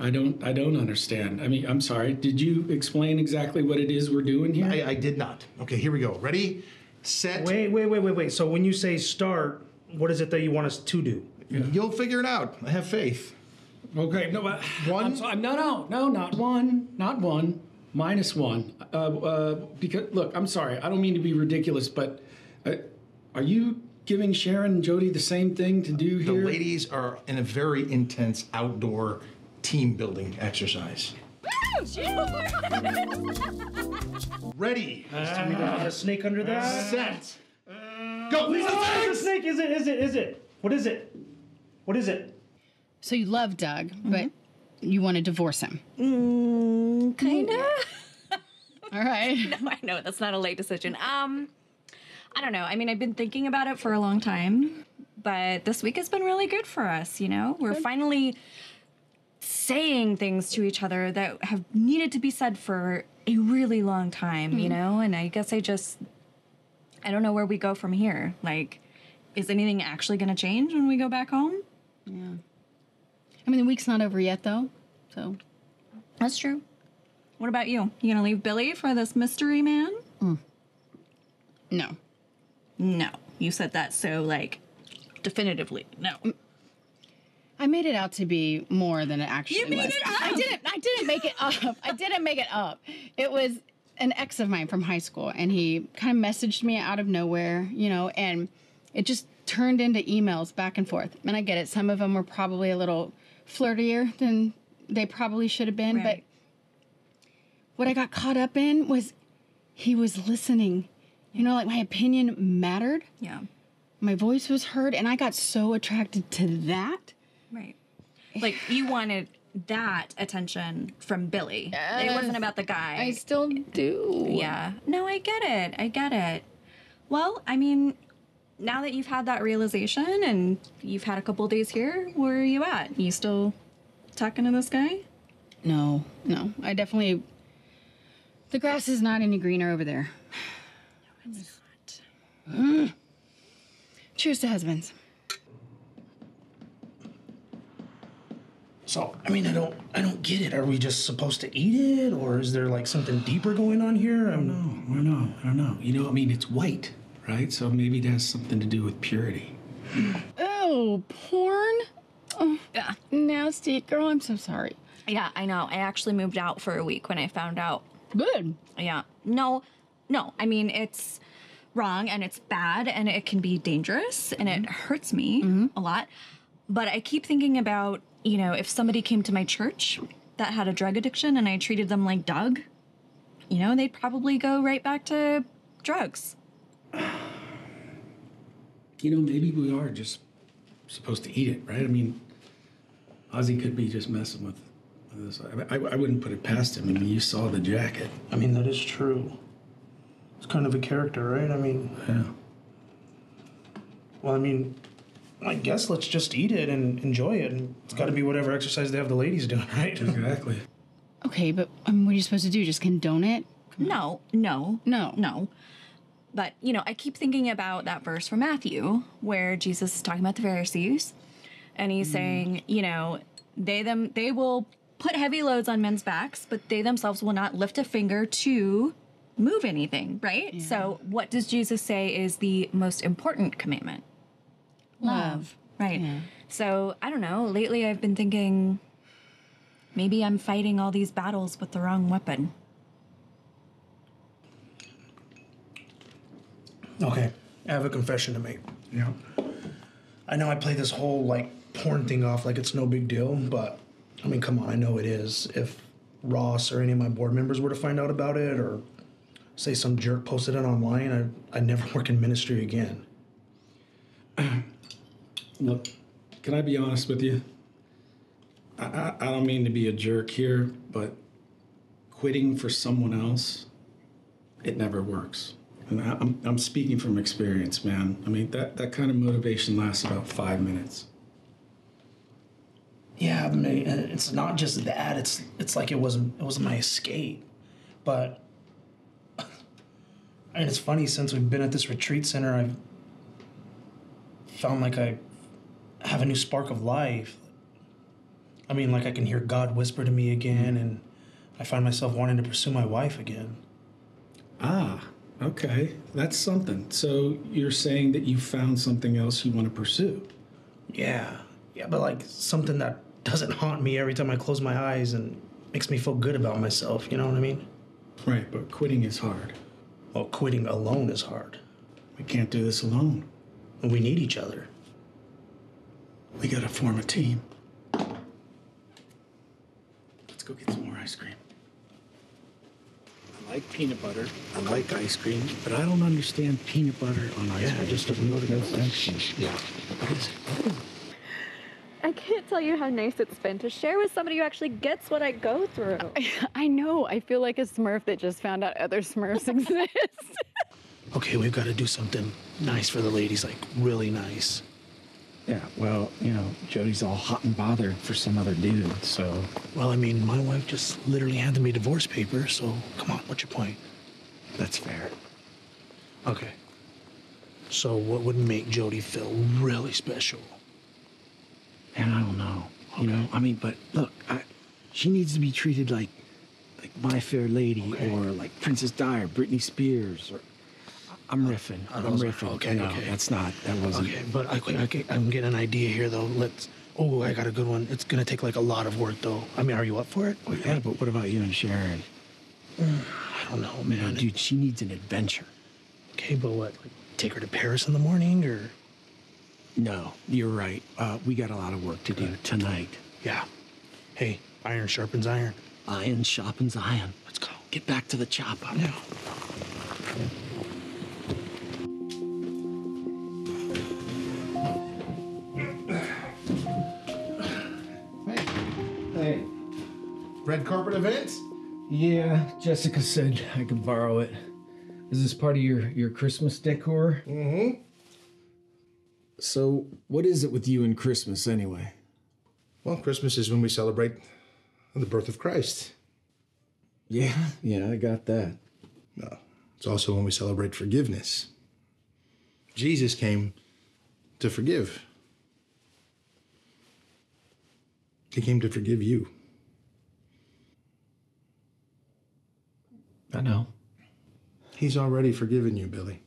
I don't understand. I mean, I'm sorry. Did you explain exactly what it is we're doing here? I did not. Okay, here we go. Ready, set. Wait. So when you say start, what is it that you want us to do? Yeah. You'll figure it out. I have faith. Okay. No, but one. So no, not one, not one. Minus one. Because look, I'm sorry. I don't mean to be ridiculous, but are you giving Sharon and Jody the same thing to do here? The ladies are in a very intense outdoor team building exercise. Ready. Do we know how to snake under that? Set. Go. Please, it's a snake. Is it? What is it? So you love Doug, but you want to divorce him. Kinda. All right. No, I know that's not a late decision. I don't know. I mean, I've been thinking about it for a long time, but this week has been really good for us, you know? We're finally saying things to each other that have needed to be said for a really long time, you know? And I guess I don't know where we go from here. Like, is anything actually going to change when we go back home? Yeah. I mean, the week's not over yet, though, so. That's true. What about you? You gonna leave Billy for this mystery man? No. No. You said that so, like, definitively. No. I made it out to be more than it actually was. You made it up! I didn't make it up. It was an ex of mine from high school, and he kind of messaged me out of nowhere, you know, and it just turned into emails back and forth. And I get it. Some of them were probably a little flirtier than they probably should have been, right. But what I got caught up in was he was listening. You know, like my opinion mattered. Yeah. My voice was heard, and I got so attracted to that. Right. Like, you wanted that attention from Billy. Yes. It wasn't about the guy. I still do. Yeah. No, I get it. Well, I mean, now that you've had that realization and you've had a couple days here, where are you at? You still talking to this guy? No. I definitely... The grass is not any greener over there. No, it's not. Cheers to husbands. So, I mean, I don't get it. Are we just supposed to eat it? Or is there, like, something deeper going on here? I don't know. You know, I mean, it's white, right? So maybe it has something to do with purity. Oh, porn? Oh, yeah. Nasty. Girl, I'm so sorry. Yeah, I know. I actually moved out for a week when I found out. Good. Yeah. No. I mean, it's wrong and it's bad and it can be dangerous and it hurts me a lot. But I keep thinking about, you know, if somebody came to my church that had a drug addiction and I treated them like Doug, you know, they'd probably go right back to drugs. You know, maybe we are just supposed to eat it, right? I mean, Ozzy could be just messing with this. I wouldn't put it past him. I mean, you saw the jacket. I mean, that is true. It's kind of a character, right? I mean... Yeah. Well, I mean, I guess let's just eat it and enjoy it. And it's got to be whatever exercise they have the ladies doing, right? Exactly. Okay, but what are you supposed to do? Just condone it? No. But, you know, I keep thinking about that verse from Matthew where Jesus is talking about the Pharisees. And he's saying, you know, they will put heavy loads on men's backs, but they themselves will not lift a finger to move anything, right? Yeah. So what does Jesus say is the most important commandment? Love. Right. Yeah. So, I don't know. Lately I've been thinking maybe I'm fighting all these battles with the wrong weapon. Okay, I have a confession to make. Yeah. I know I play this whole, like, porn thing off like it's no big deal, but, I mean, come on, I know it is. If Ross or any of my board members were to find out about it or, say, some jerk posted it online, I'd never work in ministry again. Look, can I be honest with you? I don't mean to be a jerk here, but quitting for someone else, it never works. And I'm speaking from experience, man. I mean, that kind of motivation lasts about 5 minutes. Yeah, I mean, it's not just that. It's like it was my escape. But, and it's funny, since we've been at this retreat center, I've found like I have a new spark of life. I mean, like I can hear God whisper to me again, and I find myself wanting to pursue my wife again. Ah. Okay, that's something. So you're saying that you found something else you want to pursue? Yeah, but like something that doesn't haunt me every time I close my eyes and makes me feel good about myself, you know what I mean? Right, but quitting is hard. Well, quitting alone is hard. We can't do this alone. We need each other. We gotta form a team. Let's go get some more ice cream. I like peanut butter. I like ice cream, but I don't understand peanut butter on ice cream. I just don't know the connection. Yeah. I can't tell you how nice it's been to share with somebody who actually gets what I go through. I know. I feel like a Smurf that just found out other Smurfs exist. Okay, we've got to do something nice for the ladies, like really nice. Yeah, well, you know, Jody's all hot and bothered for some other dude, so... Well, I mean, my wife just literally handed me divorce papers, so come on, what's your point? That's fair. Okay. So what would make Jody feel really special? And I don't know, you know? I mean, but look, she needs to be treated like My Fair Lady or like Princess Di or Britney Spears or... I'm riffing. Okay, no, okay. That wasn't. Okay, but I'm getting an idea here, though. Oh, I got a good one. It's going to take, like, a lot of work, though. I mean, are you up for it? Oh, yeah, but what about you and Sharon? I don't know, man. Dude, she needs an adventure. Okay, but what? Like, take her to Paris in the morning, or? No, you're right. We got a lot of work to do tonight. Yeah. Hey, iron sharpens iron. Iron sharpens iron. Let's go. Get back to the chopper. Yeah. Red carpet events? Yeah, Jessica said I could borrow it. Is this part of your Christmas decor? Mm-hmm. So, what is it with you and Christmas, anyway? Well, Christmas is when we celebrate the birth of Christ. Yeah, I got that. No, it's also when we celebrate forgiveness. Jesus came to forgive. He came to forgive you. I know. He's already forgiven you, Billy.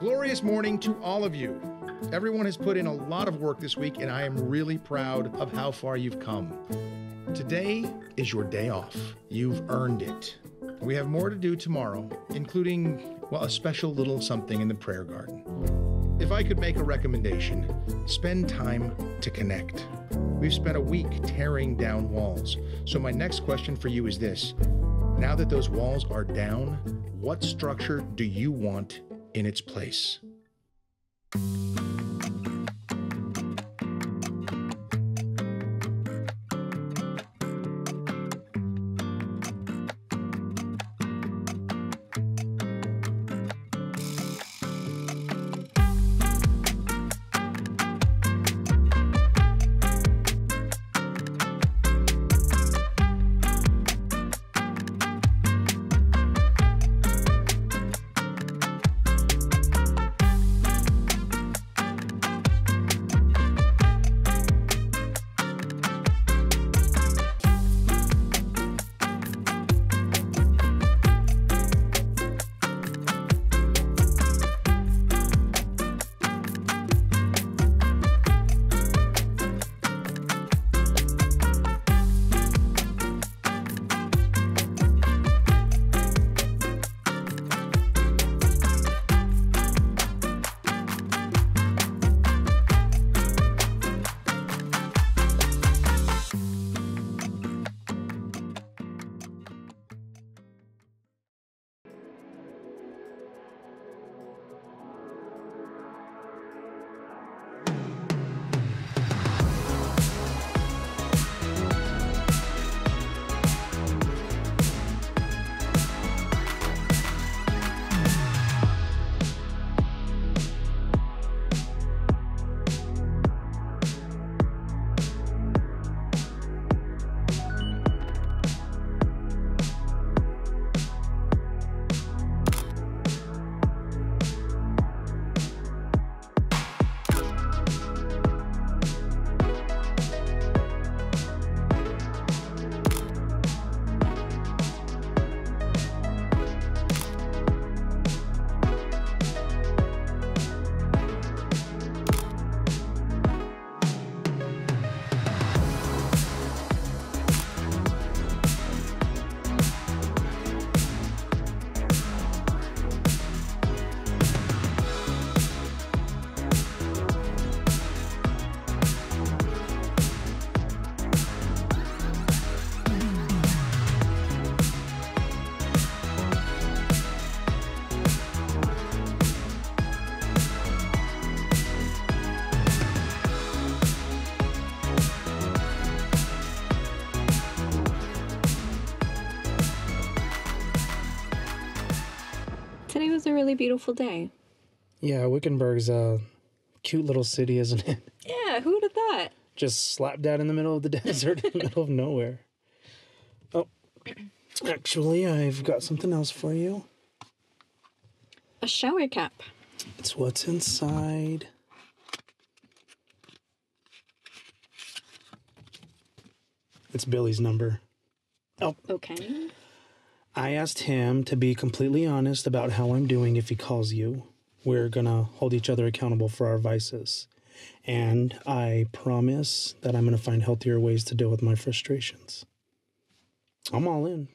Glorious morning to all of you. Everyone has put in a lot of work this week, and I am really proud of how far you've come. Today is your day off. You've earned it. We have more to do tomorrow, including, well, a special little something in the prayer garden. If I could make a recommendation, spend time to connect. We've spent a week tearing down walls. So my next question for you is this. Now that those walls are down, what structure do you want in its place? Today was a really beautiful day. Yeah, Wickenburg's a cute little city, isn't it? Yeah, who would have thought? Just slapped out in the middle of the desert, in the middle of nowhere. Oh, actually, I've got something else for you. A shower cap. It's what's inside. It's Billy's number. Oh. Okay. I asked him to be completely honest about how I'm doing if he calls you. We're going to hold each other accountable for our vices. And I promise that I'm going to find healthier ways to deal with my frustrations. I'm all in.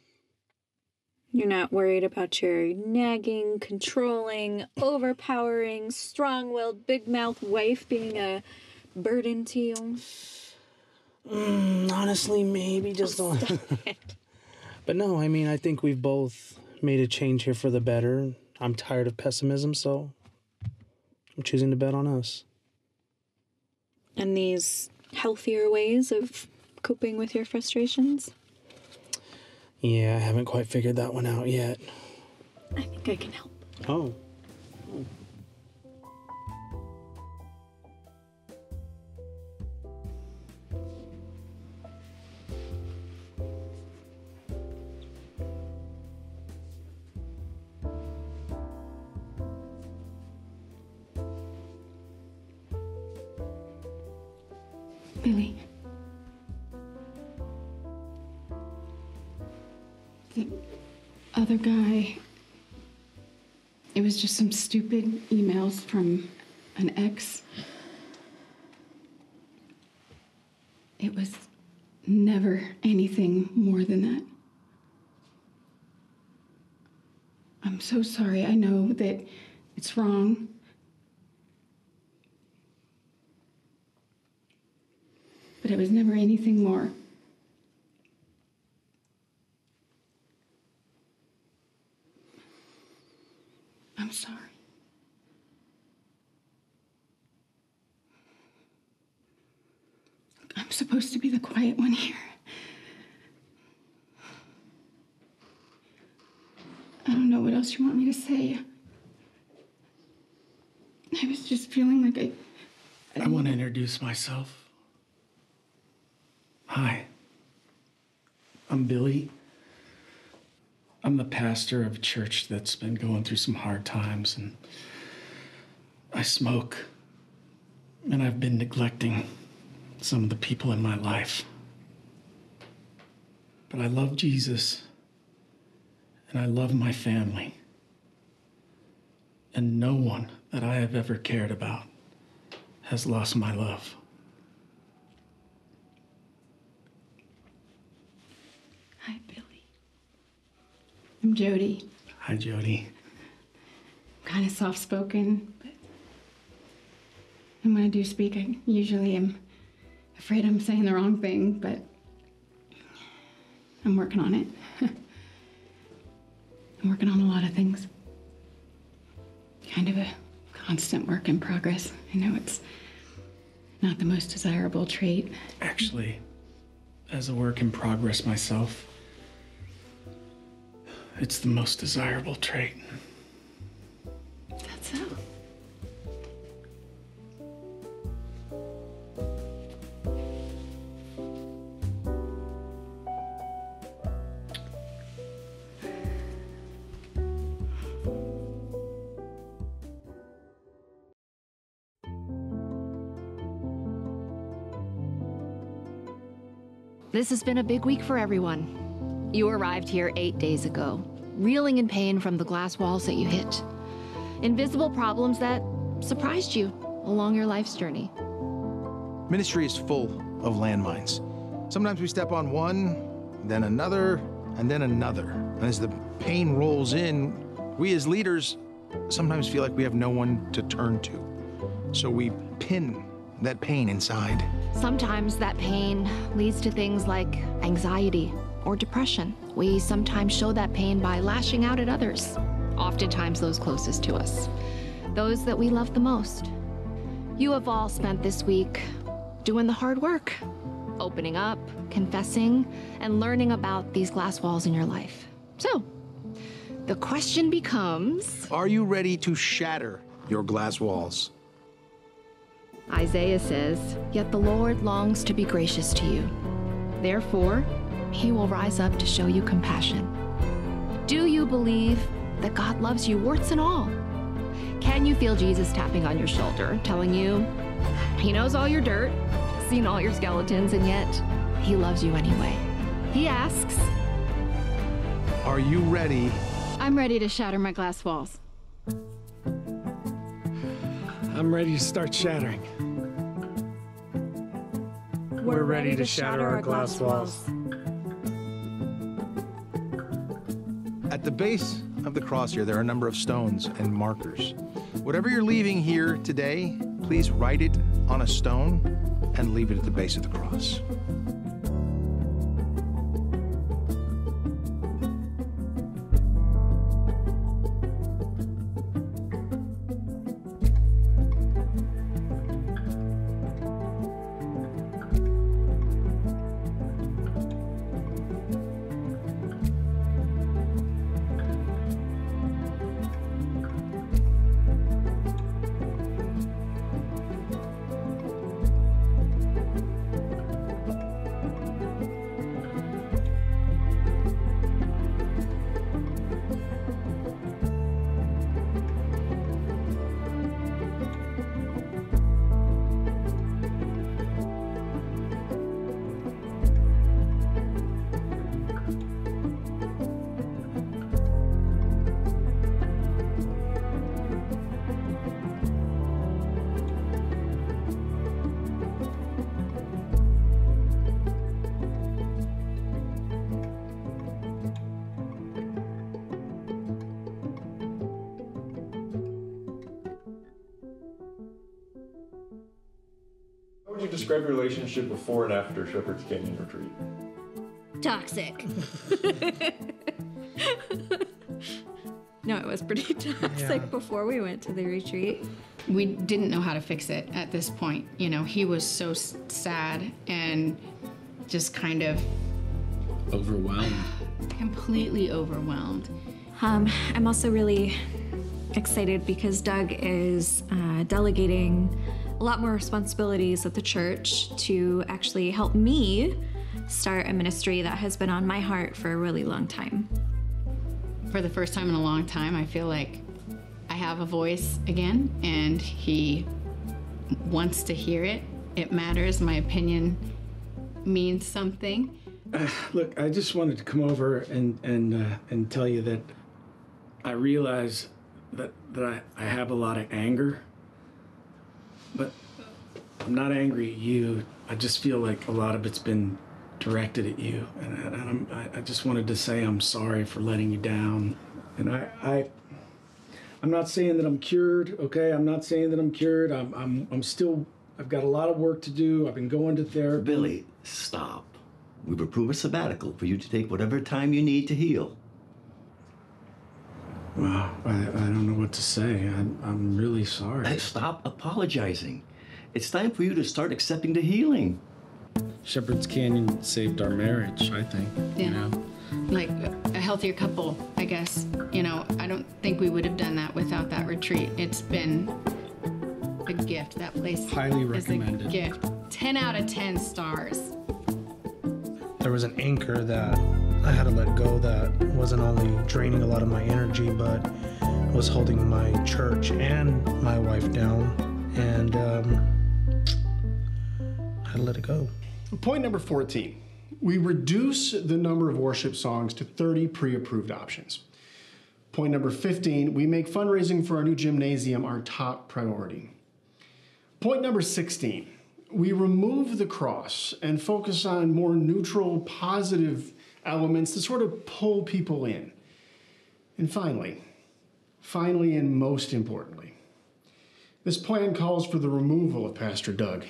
You're not worried about your nagging, controlling, overpowering, strong-willed, big-mouthed wife being a burden to you? Honestly, maybe just a little. But no, I mean, I think we've both made a change here for the better. I'm tired of pessimism, so I'm choosing to bet on us. And these healthier ways of coping with your frustrations? Yeah, I haven't quite figured that one out yet. I think I can help. Oh. Billy. The other guy, it was just some stupid emails from an ex. It was never anything more than that. I'm so sorry. I know that it's wrong. But it was never anything more. I'm sorry. I'm supposed to be the quiet one here. I don't know what else you want me to say. I was just feeling like I want to introduce myself. Hi, I'm Billy. I'm the pastor of a church that's been going through some hard times, and I smoke, and I've been neglecting some of the people in my life. But I love Jesus, and I love my family, and no one that I have ever cared about has lost my love. Hi, Billy. I'm Jody. Hi, Jody. I'm kind of soft-spoken, but when I do speak, I usually am afraid I'm saying the wrong thing, but I'm working on it. I'm working on a lot of things. Kind of a constant work in progress. I know it's not the most desirable trait. Actually, as a work in progress myself, it's the most desirable trait. That's so. This has been a big week for everyone. You arrived here 8 days ago, reeling in pain from the glass walls that you hit. Invisible problems that surprised you along your life's journey. Ministry is full of landmines. Sometimes we step on one, then another, and then another. And as the pain rolls in, we as leaders sometimes feel like we have no one to turn to. So we pin that pain inside. Sometimes that pain leads to things like anxiety or depression. We sometimes show that pain by lashing out at others, oftentimes those closest to us, those that we love the most. You have all spent this week doing the hard work, opening up, confessing, and learning about these glass walls in your life. So, The question becomes, are you ready to shatter your glass walls? Isaiah says, "Yet the Lord longs to be gracious to you. Therefore, he will rise up to show you compassion." Do you believe that God loves you, warts and all? Can you feel Jesus tapping on your shoulder, telling you he knows all your dirt, seen all your skeletons, and yet he loves you anyway? He asks, "Are you ready?" I'm ready to shatter my glass walls. I'm ready to start shattering. We're ready to shatter our glass walls. At the base of the cross here, there are a number of stones and markers. Whatever you're leaving here today, please write it on a stone and leave it at the base of the cross. How would you describe your relationship before and after Shepherd's Canyon Retreat? Toxic. No, it was pretty toxic before we went to the retreat. We didn't know how to fix it at this point. You know, he was so sad and just kind of... overwhelmed. Completely overwhelmed. I'm also really excited because Doug is delegating a lot more responsibilities at the church to actually help me start a ministry that has been on my heart for a really long time. For the first time in a long time, I feel like I have a voice again, and he wants to hear it. It matters. My opinion means something. Look, I just wanted to come over and tell you that I realize that I have a lot of anger. But I'm not angry at you. I just feel like a lot of it's been directed at you. And I just wanted to say I'm sorry for letting you down. And I'm not saying that I'm cured, okay? I'm not saying that I'm cured. I'm still, I've got a lot of work to do. I've been going to therapy. Billy, stop. We've approved a sabbatical for you to take whatever time you need to heal. Well, I don't know what to say. I'm really sorry. Hey, stop apologizing. It's time for you to start accepting the healing. Shepherd's Canyon saved our marriage, I think. Yeah. You know? Like a healthier couple, I guess. You know, I don't think we would have done that without that retreat. It's been a gift. That place highly recommended. Is a gift. 10 out of 10 stars. There was an anchor that I had to let go that wasn't only draining a lot of my energy, but was holding my church and my wife down, and I had to let it go. Point number 14, we reduce the number of worship songs to 30 pre-approved options. Point number 15, we make fundraising for our new gymnasium our top priority. Point number 16, we remove the cross and focus on more neutral, positive elements to sort of pull people in. And finally, and most importantly, this plan calls for the removal of Pastor Doug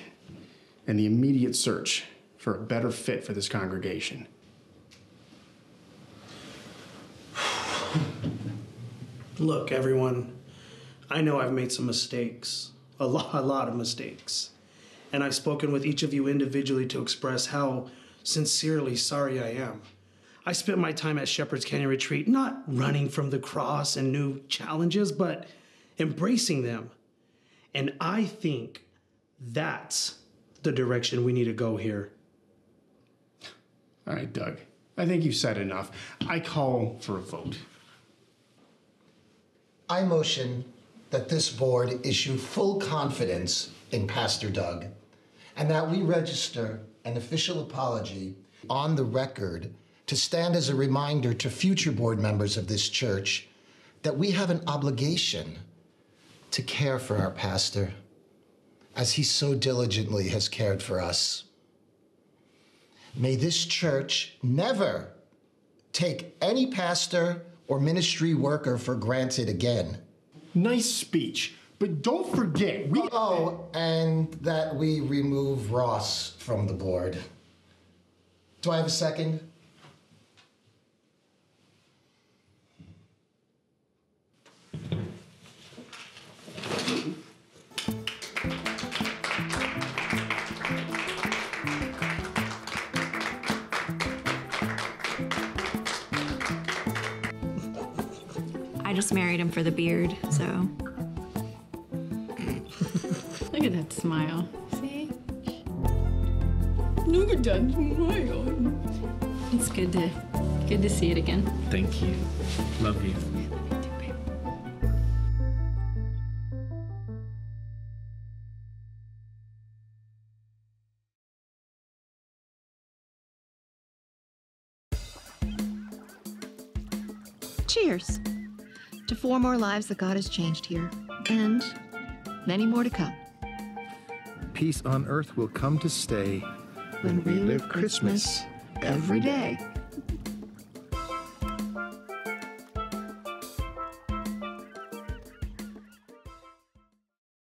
and the immediate search for a better fit for this congregation. Look, everyone, I know I've made some mistakes, a lot of mistakes. And I've spoken with each of you individually to express how sincerely sorry I am. I spent my time at Shepherd's Canyon Retreat not running from the cross and new challenges, but embracing them. And I think that's the direction we need to go here. All right, Doug, I think you've said enough. I call for a vote. I motion that this board issue full confidence in Pastor Doug and that we register an official apology on the record to stand as a reminder to future board members of this church that we have an obligation to care for our pastor as he so diligently has cared for us. May this church never take any pastor or ministry worker for granted again. Nice speech, but don't forget we— Oh, and that we remove Ross from the board. Do I have a second? I just married him for the beard, so. Look at that smile. See? Look at that smile. It's good to see it again. Thank you. Love you. Cheers. To 4 more lives that God has changed here, and many more to come. Peace on earth will come to stay when we live Christmas every day.